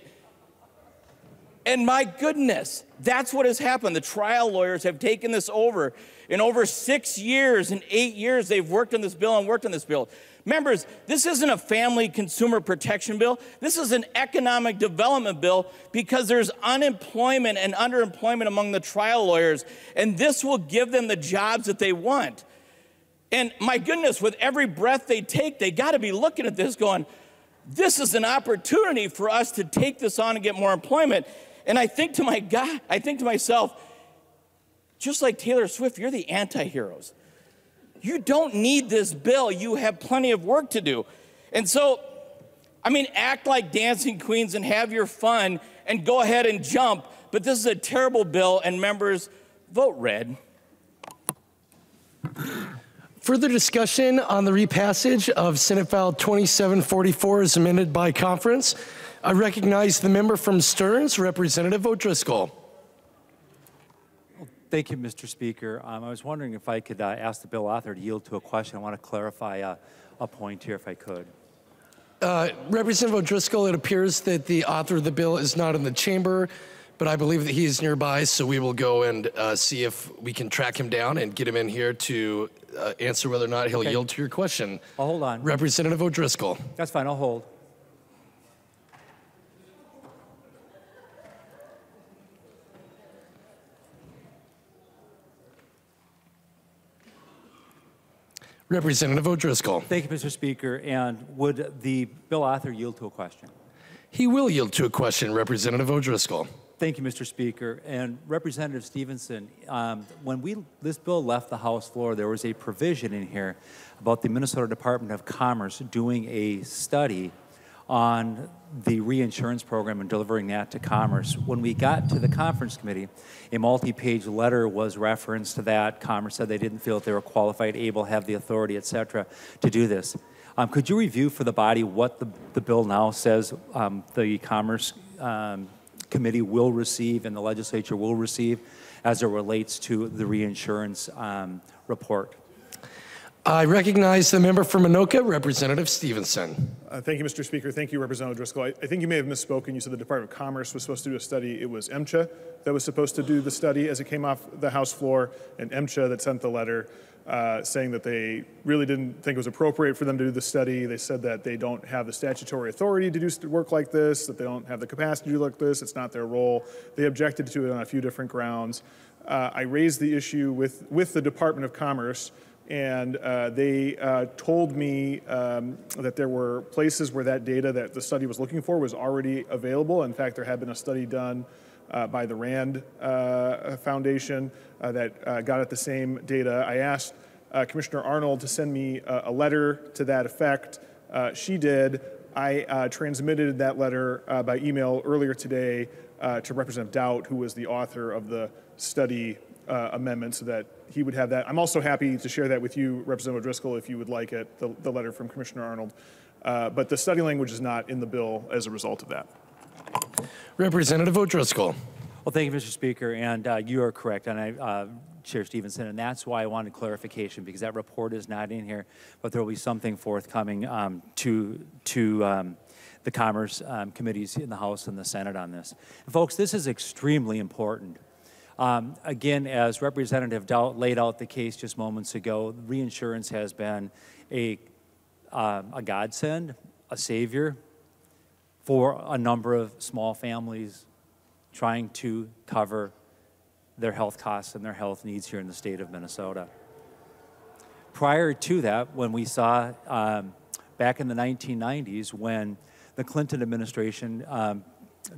And my goodness, that's what has happened. The trial lawyers have taken this over. In over 6 years, in 8 years, they've worked on this bill and worked on this bill. Members, this isn't a family consumer protection bill. This is an economic development bill because there's unemployment and underemployment among the trial lawyers, and this will give them the jobs that they want. And my goodness, with every breath they take, they got to be looking at this going, this is an opportunity for us to take this on and get more employment. And I think to my God, I think to myself, just like Taylor Swift, you're the anti-heroes. You don't need this bill. You have plenty of work to do. And so, I mean, act like dancing queens and have your fun and go ahead and jump. But this is a terrible bill, and members, vote red. Further discussion on the repassage of Senate File 2744 as amended by conference. I recognize the member from Stearns, Representative O'Driscoll. Well, thank you, Mr. Speaker. I was wondering if I could ask the bill author to yield to a question. I want to clarify a point here, if I could. Representative O'Driscoll, it appears that the author of the bill is not in the chamber, but I believe that he is nearby, so we will go and see if we can track him down and get him in here to answer whether or not he'll yield to your question. I'll hold on. Representative O'Driscoll. That's fine, I'll hold. Representative O'Driscoll. Thank you, Mr. Speaker. And would the bill author yield to a question? He will yield to a question, Representative O'Driscoll. Thank you, Mr. Speaker. And Representative Stephenson, when this bill left the House floor, there was a provision in here about the Minnesota Department of Commerce doing a study on the reinsurance program and delivering that to commerce. When we got to the conference committee, a multi-page letter was referenced to that. Commerce said they didn't feel that they were qualified, able, have the authority, et cetera, to do this. Could you review for the body what the bill now says the Commerce Committee will receive and the legislature will receive as it relates to the reinsurance report? I recognize the member for Anoka, Representative Stephenson. Thank you, Mr. Speaker. Thank you, Representative Driscoll. I think you may have misspoken. You said the Department of Commerce was supposed to do a study. It was MCHA that was supposed to do the study as it came off the House floor, and MCHA that sent the letter saying that they really didn't think it was appropriate for them to do the study. They said that they don't have the statutory authority to do work like this, that they don't have the capacity to do like this, it's not their role. They objected to it on a few different grounds. I raised the issue with the Department of Commerce, and they told me that there were places where that data that the study was looking for was already available. In fact, there had been a study done by the RAND Foundation that got at the same data. I asked Commissioner Arnold to send me a letter to that effect. She did. I transmitted that letter by email earlier today to Representative Dowd, who was the author of the study amendment, so that he would have that. I'm also happy to share that with you, Representative O'Driscoll, if you would like it, the letter from Commissioner Arnold. But the study language is not in the bill as a result of that. Representative O'Driscoll. Well, thank you, Mr. Speaker, and you are correct, and Chair Stephenson, and that's why I wanted clarification, because that report is not in here, but there will be something forthcoming to the Commerce committees in the House and the Senate on this. And folks, this is extremely important. Again, as Representative Dowd laid out the case just moments ago, reinsurance has been a godsend, a savior, for a number of small families trying to cover their health costs and their health needs here in the state of Minnesota. Prior to that, when we saw back in the 1990s when the Clinton administration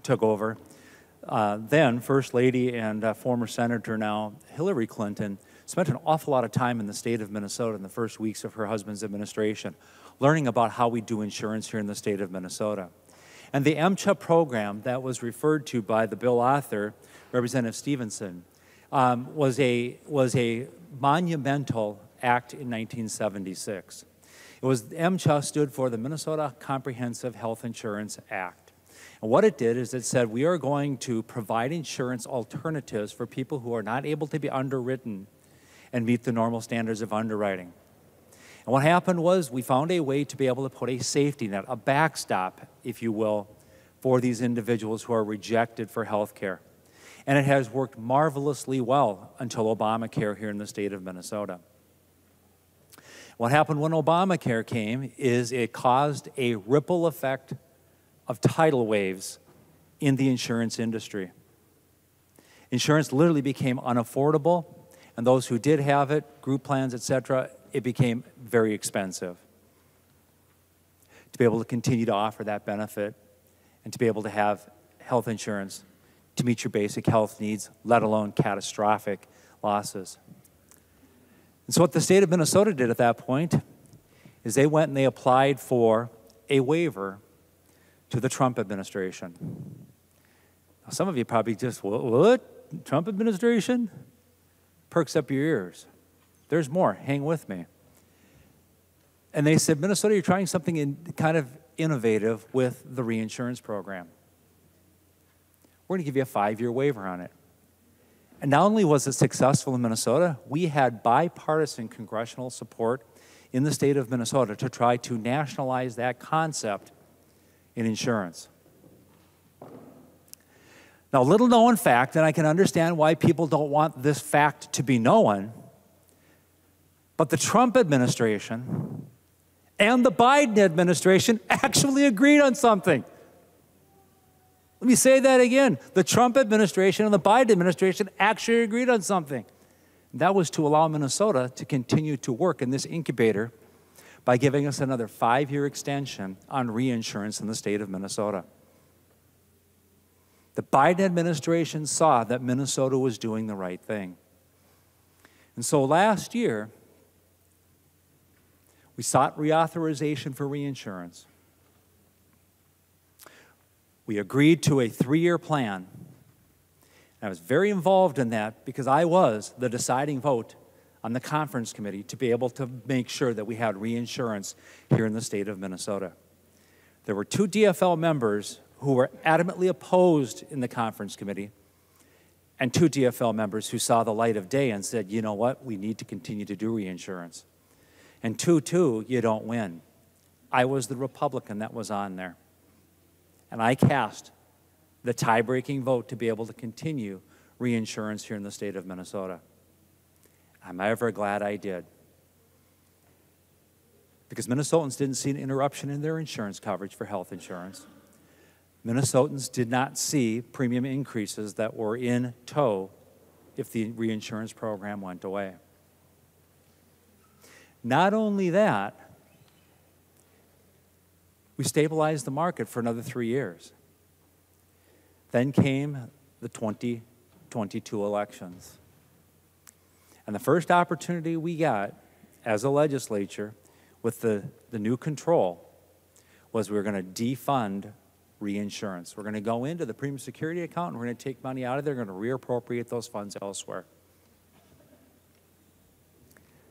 took over, then First Lady and former Senator now Hillary Clinton spent an awful lot of time in the state of Minnesota in the first weeks of her husband's administration learning about how we do insurance here in the state of Minnesota. And the MCHA program that was referred to by the bill author, Representative Stephenson, was a monumental act in 1976. It was, MCHA stood for the Minnesota Comprehensive Health Insurance Act. And what it did is it said we are going to provide insurance alternatives for people who are not able to be underwritten and meet the normal standards of underwriting. And what happened was we found a way to be able to put a safety net, a backstop, if you will, for these individuals who are rejected for health care. and it has worked marvelously well until Obamacare here in the state of Minnesota. What happened when Obamacare came is it caused a ripple effect of tidal waves in the insurance industry. Insurance literally became unaffordable, and those who did have it, group plans, etc., it became very expensive to be able to continue to offer that benefit and to be able to have health insurance to meet your basic health needs, let alone catastrophic losses. And so what the state of Minnesota did at that point is they went and they applied for a waiver to the Trump administration. Now, some of you probably just, what? Trump administration? Perks up your ears. There's more. Hang with me. And they said, Minnesota, you're trying something kind of innovative with the reinsurance program. We're going to give you a 5-year waiver on it. And not only was it successful in Minnesota, we had bipartisan congressional support in the state of Minnesota to try to nationalize that concept in insurance. Now, little known fact, and I can understand why people don't want this fact to be known, but the Trump administration and the Biden administration actually agreed on something. Let me say that again. The Trump administration and the Biden administration actually agreed on something. And that was to allow Minnesota to continue to work in this incubator by giving us another 5-year extension on reinsurance in the state of Minnesota. The Biden administration saw that Minnesota was doing the right thing. And so last year, we sought reauthorization for reinsurance. We agreed to a 3-year plan. And I was very involved in that because I was the deciding vote on the conference committee to be able to make sure that we had reinsurance here in the state of Minnesota. There were 2 DFL members who were adamantly opposed in the conference committee, and 2 DFL members who saw the light of day and said, you know what, we need to continue to do reinsurance. And 2-2, you don't win. I was the Republican that was on there. And I cast the tie-breaking vote to be able to continue reinsurance here in the state of Minnesota. I'm ever glad I did. Because Minnesotans didn't see an interruption in their insurance coverage for health insurance. Minnesotans did not see premium increases that were in tow if the reinsurance program went away. Not only that, we stabilized the market for another 3 years. Then came the 2022 elections. And the first opportunity we got as a legislature with the new control was we were going to defund reinsurance. We're going to go into the premium security account and we're going to take money out of there. We're going to reappropriate those funds elsewhere.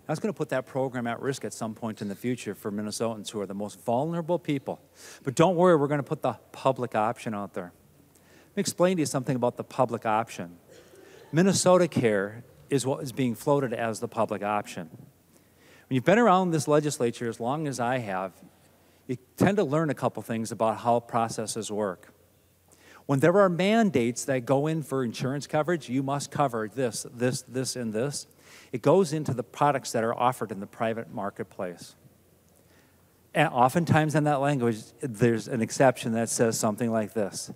That's going to put that program at risk at some point in the future for Minnesotans who are the most vulnerable people. But don't worry, we're going to put the public option out there. Let me explain to you something about the public option. Minnesota Care is what is being floated as the public option. When you've been around this legislature as long as I have, you tend to learn a couple things about how processes work. When there are mandates that go in for insurance coverage, you must cover this, this, this, and this. It goes into the products that are offered in the private marketplace. And oftentimes in that language, there's an exception that says something like this: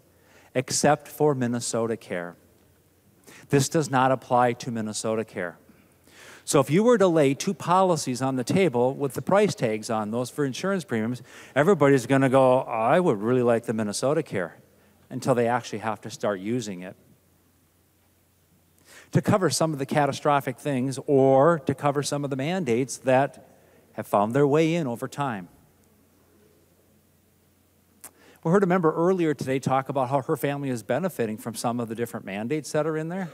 except for Minnesota Care. This does not apply to Minnesota Care. So if you were to lay 2 policies on the table with the price tags on those for insurance premiums, everybody's going to go, oh, I would really like the Minnesota Care, until they actually have to start using it to cover some of the catastrophic things or to cover some of the mandates that have found their way in over time. We heard a member earlier today talk about how her family is benefiting from some of the different mandates that are in there.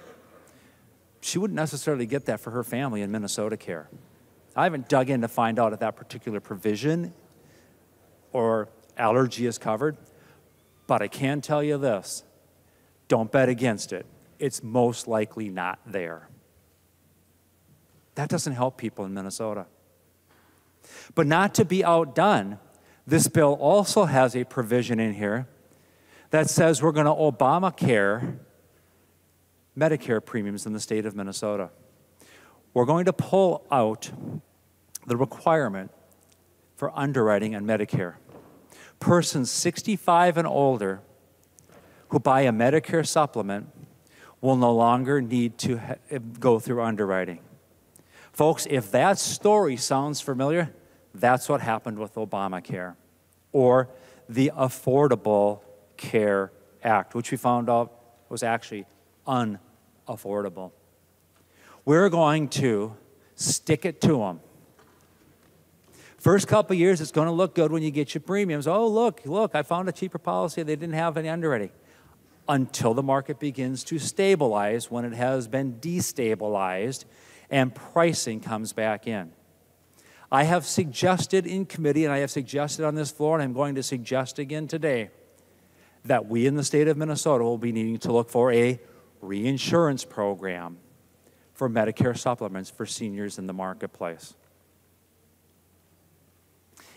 She wouldn't necessarily get that for her family in Minnesota Care. I haven't dug in to find out if that particular provision or allergy is covered, but I can tell you this, don't bet against it. It's most likely not there. That doesn't help people in Minnesota. But not to be outdone, this bill also has a provision in here that says we're going to Obamacare Medicare premiums in the state of Minnesota. We're going to pull out the requirement for underwriting on Medicare. Persons 65 and older who buy a Medicare supplement will no longer need to go through underwriting. Folks, if that story sounds familiar, that's what happened with Obamacare, or the Affordable Care Act, which we found out was actually unaffordable. We're going to stick it to them. First couple years, it's going to look good when you get your premiums. Oh, look, I found a cheaper policy. They didn't have any underwriting. Until the market begins to stabilize when it has been destabilized and pricing comes back in. I have suggested in committee, and I have suggested on this floor, and I'm going to suggest again today, that we in the state of Minnesota will be needing to look for a reinsurance program for Medicare supplements for seniors in the marketplace.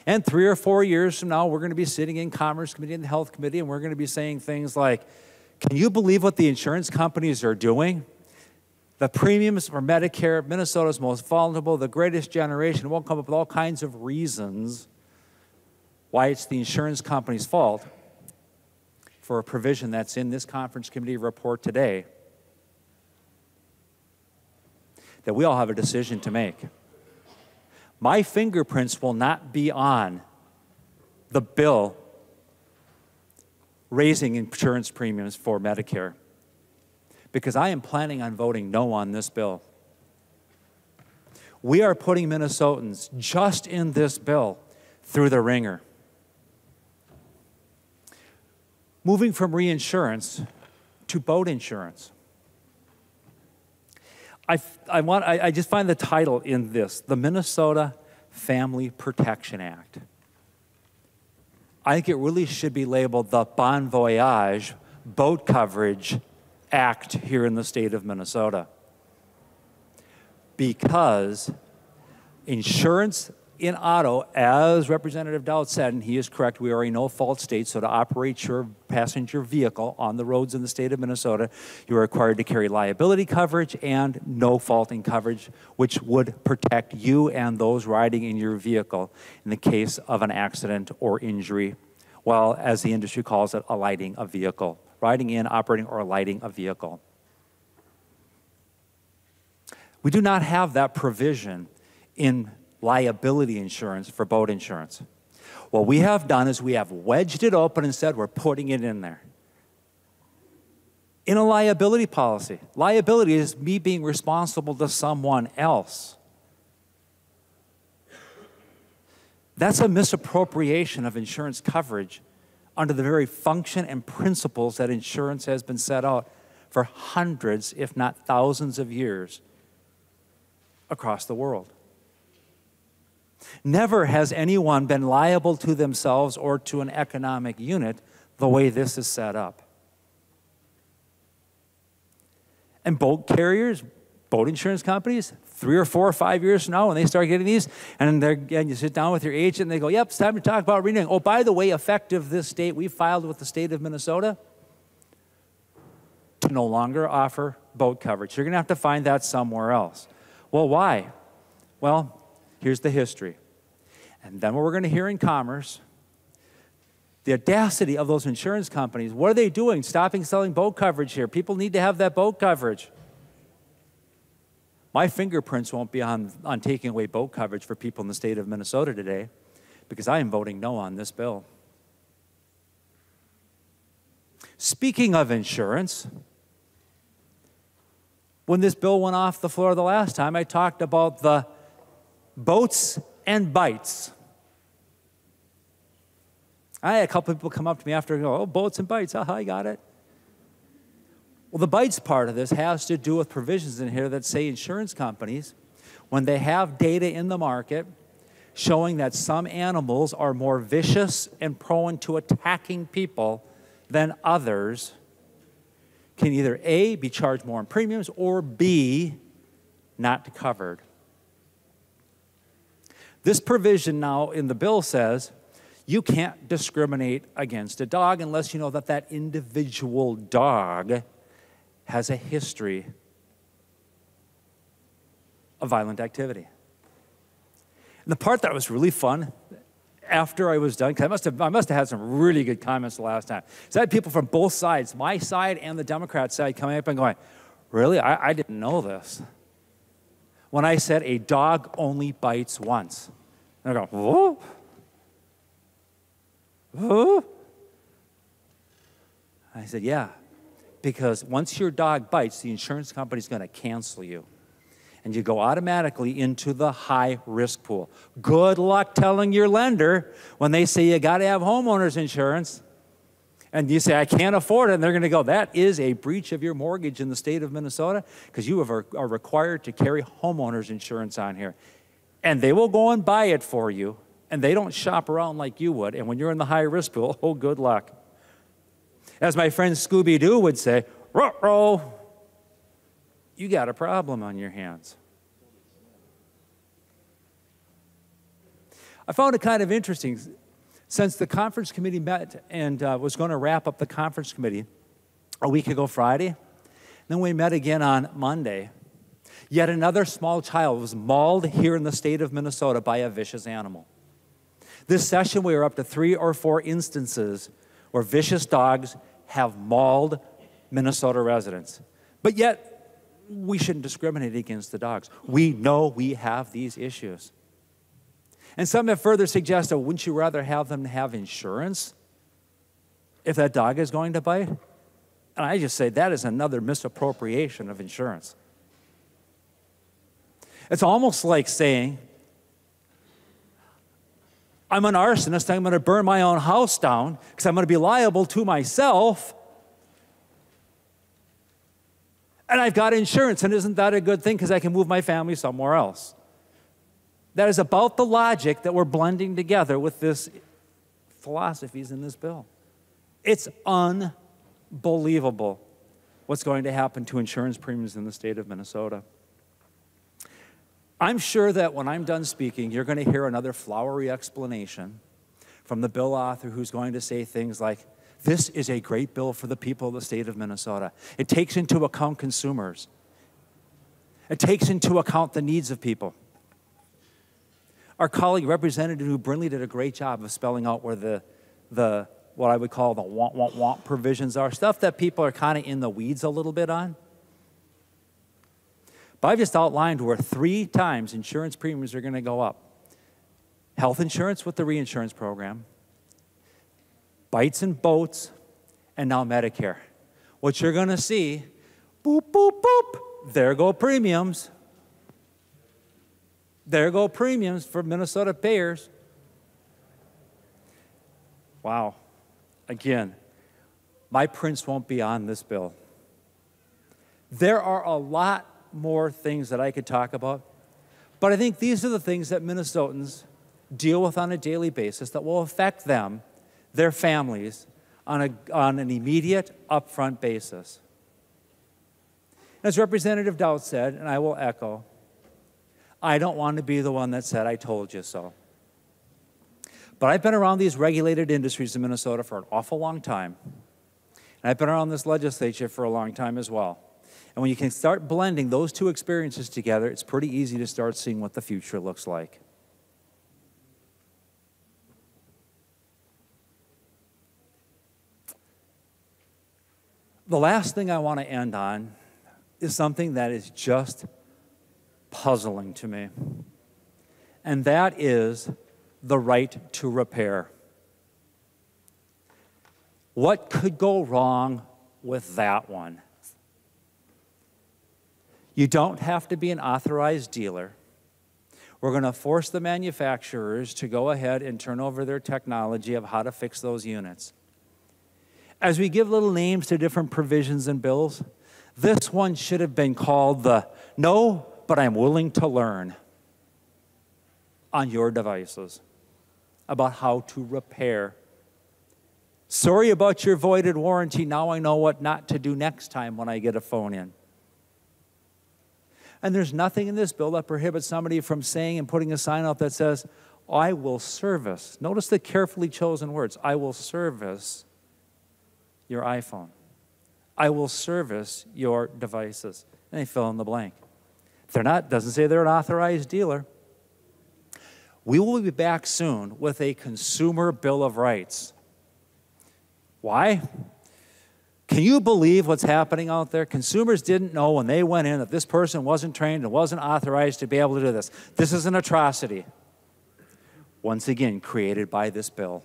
And 3 or 4 years from now, we're going to be sitting in Commerce Committee and the Health Committee, and we're going to be saying things like, can you believe what the insurance companies are doing? The premiums for Medicare, Minnesota's most vulnerable, the greatest generation, won't come up with all kinds of reasons why it's the insurance company's fault for a provision that's in this conference committee report today that we all have a decision to make. My fingerprints will not be on the bill raising insurance premiums for Medicare, because I am planning on voting no on this bill. We are putting Minnesotans just in this bill through the ringer. Moving from reinsurance to boat insurance. I just find the title in this, the Minnesota Family Protection Act. I think it really should be labeled the Bon Voyage Boat Coverage Act here in the state of Minnesota, because insurance in auto, as Representative Dowd said, and he is correct, we are a no-fault state, so to operate your passenger vehicle on the roads in the state of Minnesota, you are required to carry liability coverage and no-faulting coverage, which would protect you and those riding in your vehicle in the case of an accident or injury, while, as the industry calls it, alighting a vehicle, riding in, operating, or alighting a vehicle. We do not have that provision in liability insurance for boat insurance. What we have done is we have wedged it open and said we're putting it in there. In a liability policy, liability is me being responsible to someone else. That's a misappropriation of insurance coverage under the very function and principles that insurance has been set out for hundreds, if not thousands of years across the world. Never has anyone been liable to themselves or to an economic unit the way this is set up. And boat carriers, boat insurance companies, 3 or 4 or 5 years from now when they start getting these, and you sit down with your agent and they go, yep, it's time to talk about renewing. Oh, by the way, effective this date, we filed with the state of Minnesota to no longer offer boat coverage. You're going to have to find that somewhere else. Well, why? Well, here's the history. And then what we're going to hear in Commerce, the audacity of those insurance companies. What are they doing? Stopping selling boat coverage here. People need to have that boat coverage. My fingerprints won't be on taking away boat coverage for people in the state of Minnesota today, because I am voting no on this bill. Speaking of insurance, when this bill went off the floor the last time, I talked about the boats and bites. I had a couple people come up to me after and go, oh, boats and bites, haha, I got it. Well, the bites part of this has to do with provisions in here that say insurance companies, when they have data in the market showing that some animals are more vicious and prone to attacking people than others, can either A, be charged more in premiums, or B, not covered. This provision now in the bill says you can't discriminate against a dog unless you know that that individual dog has a history of violent activity. And the part that was really fun, after I was done, because I must have had some really good comments the last time. So I had people from both sides, my side and the Democrat side, coming up and going, really? I didn't know this. When I said, a dog only bites once. And I go, whoa. Whoa. I said, yeah, because once your dog bites, the insurance company's going to cancel you. And you go automatically into the high risk pool. Good luck telling your lender when they say you got to have homeowners insurance and you say, I can't afford it. And they're going to go, that is a breach of your mortgage in the state of Minnesota because you are required to carry homeowners insurance on here. And they will go and buy it for you. And they don't shop around like you would. And when you're in the high risk pool, oh, good luck. As my friend Scooby-Doo would say, ruh-roh. You got a problem on your hands. I found it kind of interesting. Since the conference committee met and was going to wrap up the conference committee a week ago Friday, then we met again on Monday. Yet another small child was mauled here in the state of Minnesota by a vicious animal. This session, we were up to 3 or 4 instances where vicious dogs have mauled Minnesota residents. But yet, we shouldn't discriminate against the dogs. We know we have these issues. And some have further suggested, wouldn't you rather have them have insurance if that dog is going to bite? And I just say that is another misappropriation of insurance. It's almost like saying, I'm an arsonist, I'm going to burn my own house down because I'm going to be liable to myself. And I've got insurance, and isn't that a good thing because I can move my family somewhere else? That is about the logic that we're blending together with this philosophies in this bill. It's unbelievable what's going to happen to insurance premiums in the state of Minnesota. I'm sure that when I'm done speaking, you're going to hear another flowery explanation from the bill author who's going to say things like, this is a great bill for the people of the state of Minnesota. It takes into account consumers. It takes into account the needs of people. Our colleague, Representative Neu-Brindley, did a great job of spelling out where the what I would call the want provisions are, stuff that people are kind of in the weeds a little bit on. But I've just outlined where 3 times insurance premiums are going to go up. Health insurance with the reinsurance program, bites and boats, and now Medicare. What you're going to see, boop, boop, boop, there go premiums. There go premiums for Minnesota payers. Wow. Again, my prints won't be on this bill. There are a lot more things that I could talk about, but I think these are the things that Minnesotans deal with on a daily basis that will affect them, their families, on an immediate, upfront basis. As Representative Dowd said, and I will echo, I don't want to be the one that said, I told you so. But I've been around these regulated industries in Minnesota for an awful long time. And I've been around this legislature for a long time as well. And when you can start blending those 2 experiences together, it's pretty easy to start seeing what the future looks like. The last thing I want to end on is something that is just puzzling to me, and that is the right to repair. What could go wrong with that one? You don't have to be an authorized dealer. We're going to force the manufacturers to go ahead and turn over their technology of how to fix those units. As we give little names to different provisions and bills, this one should have been called the "No, but I'm willing to learn" on your devices about how to repair. Sorry about your voided warranty. Now I know what not to do next time when I get a phone in. And there's nothing in this bill that prohibits somebody from saying and putting a sign out that says, I will service. Notice the carefully chosen words. I will service your iPhone. I will service your devices. And they fill in the blank. They're not, doesn't say they're an authorized dealer. We will be back soon with a Consumer Bill of Rights. Why? Can you believe what's happening out there? Consumers didn't know when they went in that this person wasn't trained and wasn't authorized to be able to do this. This is an atrocity. Once again, created by this bill.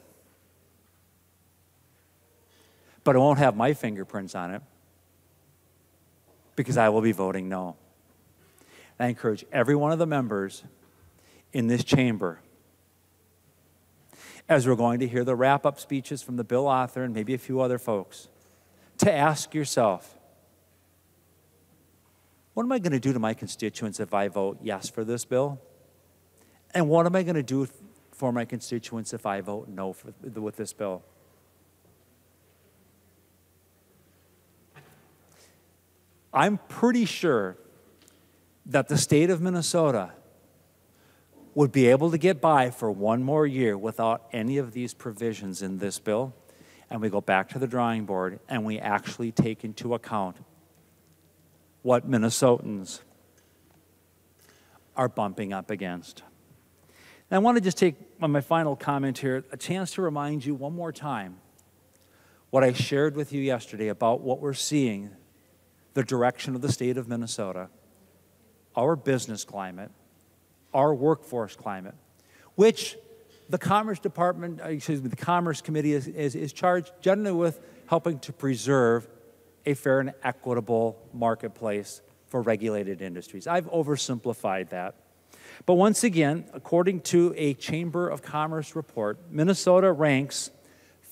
But it won't have my fingerprints on it because I will be voting no. And I encourage every one of the members in this chamber, as we're going to hear the wrap-up speeches from the bill author and maybe a few other folks, to ask yourself, what am I going to do to my constituents if I vote yes for this bill? And what am I going to do for my constituents if I vote no with this bill? I'm pretty sure that the state of Minnesota would be able to get by for one more year without any of these provisions in this bill. And we go back to the drawing board and we actually take into account what Minnesotans are bumping up against. And I want to just take on my final comment here, a chance to remind you one more time what I shared with you yesterday about what we're seeing, the direction of the state of Minnesota, our business climate, our workforce climate, which the Commerce Department, excuse me, the Commerce Committee is charged generally with helping to preserve a fair and equitable marketplace for regulated industries. I've oversimplified that. But once again, according to a Chamber of Commerce report, Minnesota ranks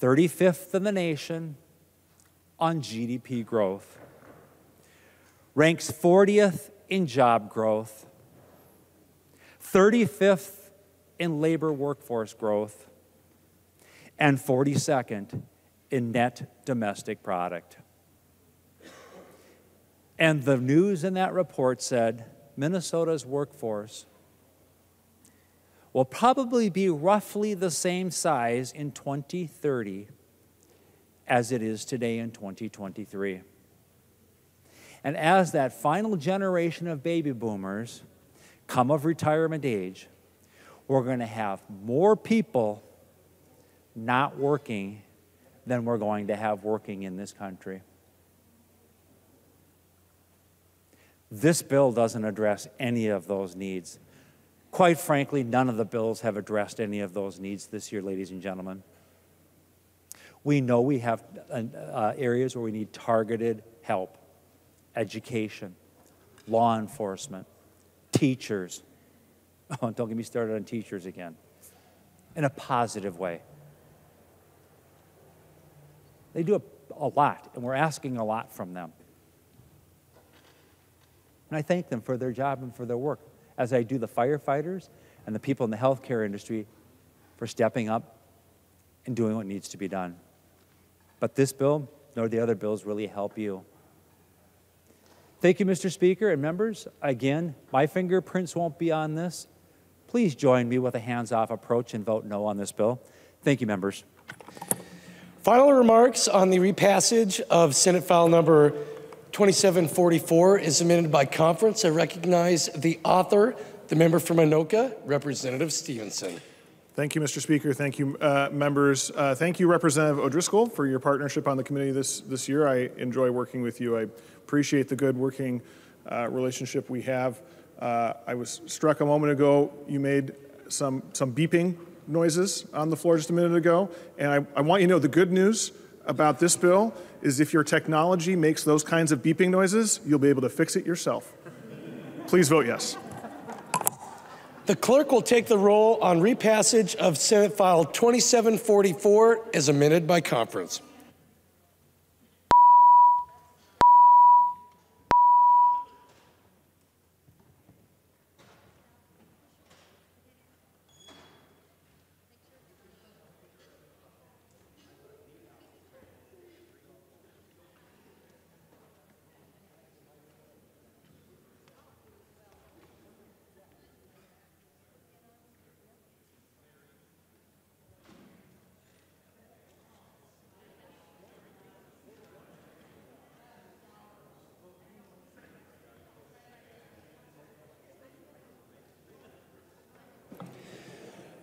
35th in the nation on GDP growth, ranks 40th in job growth, 35th in labor workforce growth, and 42nd in net domestic product. And the news in that report said Minnesota's workforce will probably be roughly the same size in 2030 as it is today in 2023. And as that final generation of baby boomers come of retirement age, we're going to have more people not working than we're going to have working in this country. This bill doesn't address any of those needs. Quite frankly, none of the bills have addressed any of those needs this year, ladies and gentlemen. We know we have areas where we need targeted help: education, law enforcement, teachers. Oh, don't get me started on teachers again, in a positive way. They do a lot, and we're asking a lot from them. And I thank them for their job and for their work, as I do the firefighters and the people in the healthcare industry for stepping up and doing what needs to be done. But this bill, nor the other bills, really help you. Thank you, Mr. Speaker and members. Again, my fingerprints won't be on this. Please join me with a hands-off approach and vote no on this bill. Thank you, members. Final remarks on the repassage of Senate file number 2744 is amended by conference. I recognize the author, the member from Anoka, Representative Stephenson. Thank you, Mr. Speaker. Thank you, members. Thank you, Representative O'Driscoll, for your partnership on the committee this year. I enjoy working with you. I appreciate the good working relationship we have. I was struck a moment ago, you made some beeping noises on the floor just a minute ago, and I want you to know the good news about this bill is if your technology makes those kinds of beeping noises, you'll be able to fix it yourself. Please vote yes. The clerk will take the roll on repassage of Senate File 2744 as amended by conference.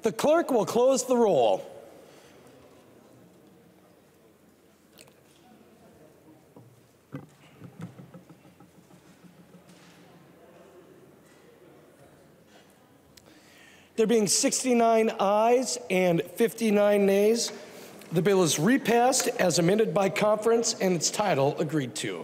The clerk will close the roll. There being 69 ayes and 59 nays, the bill is repassed as amended by conference and its title agreed to.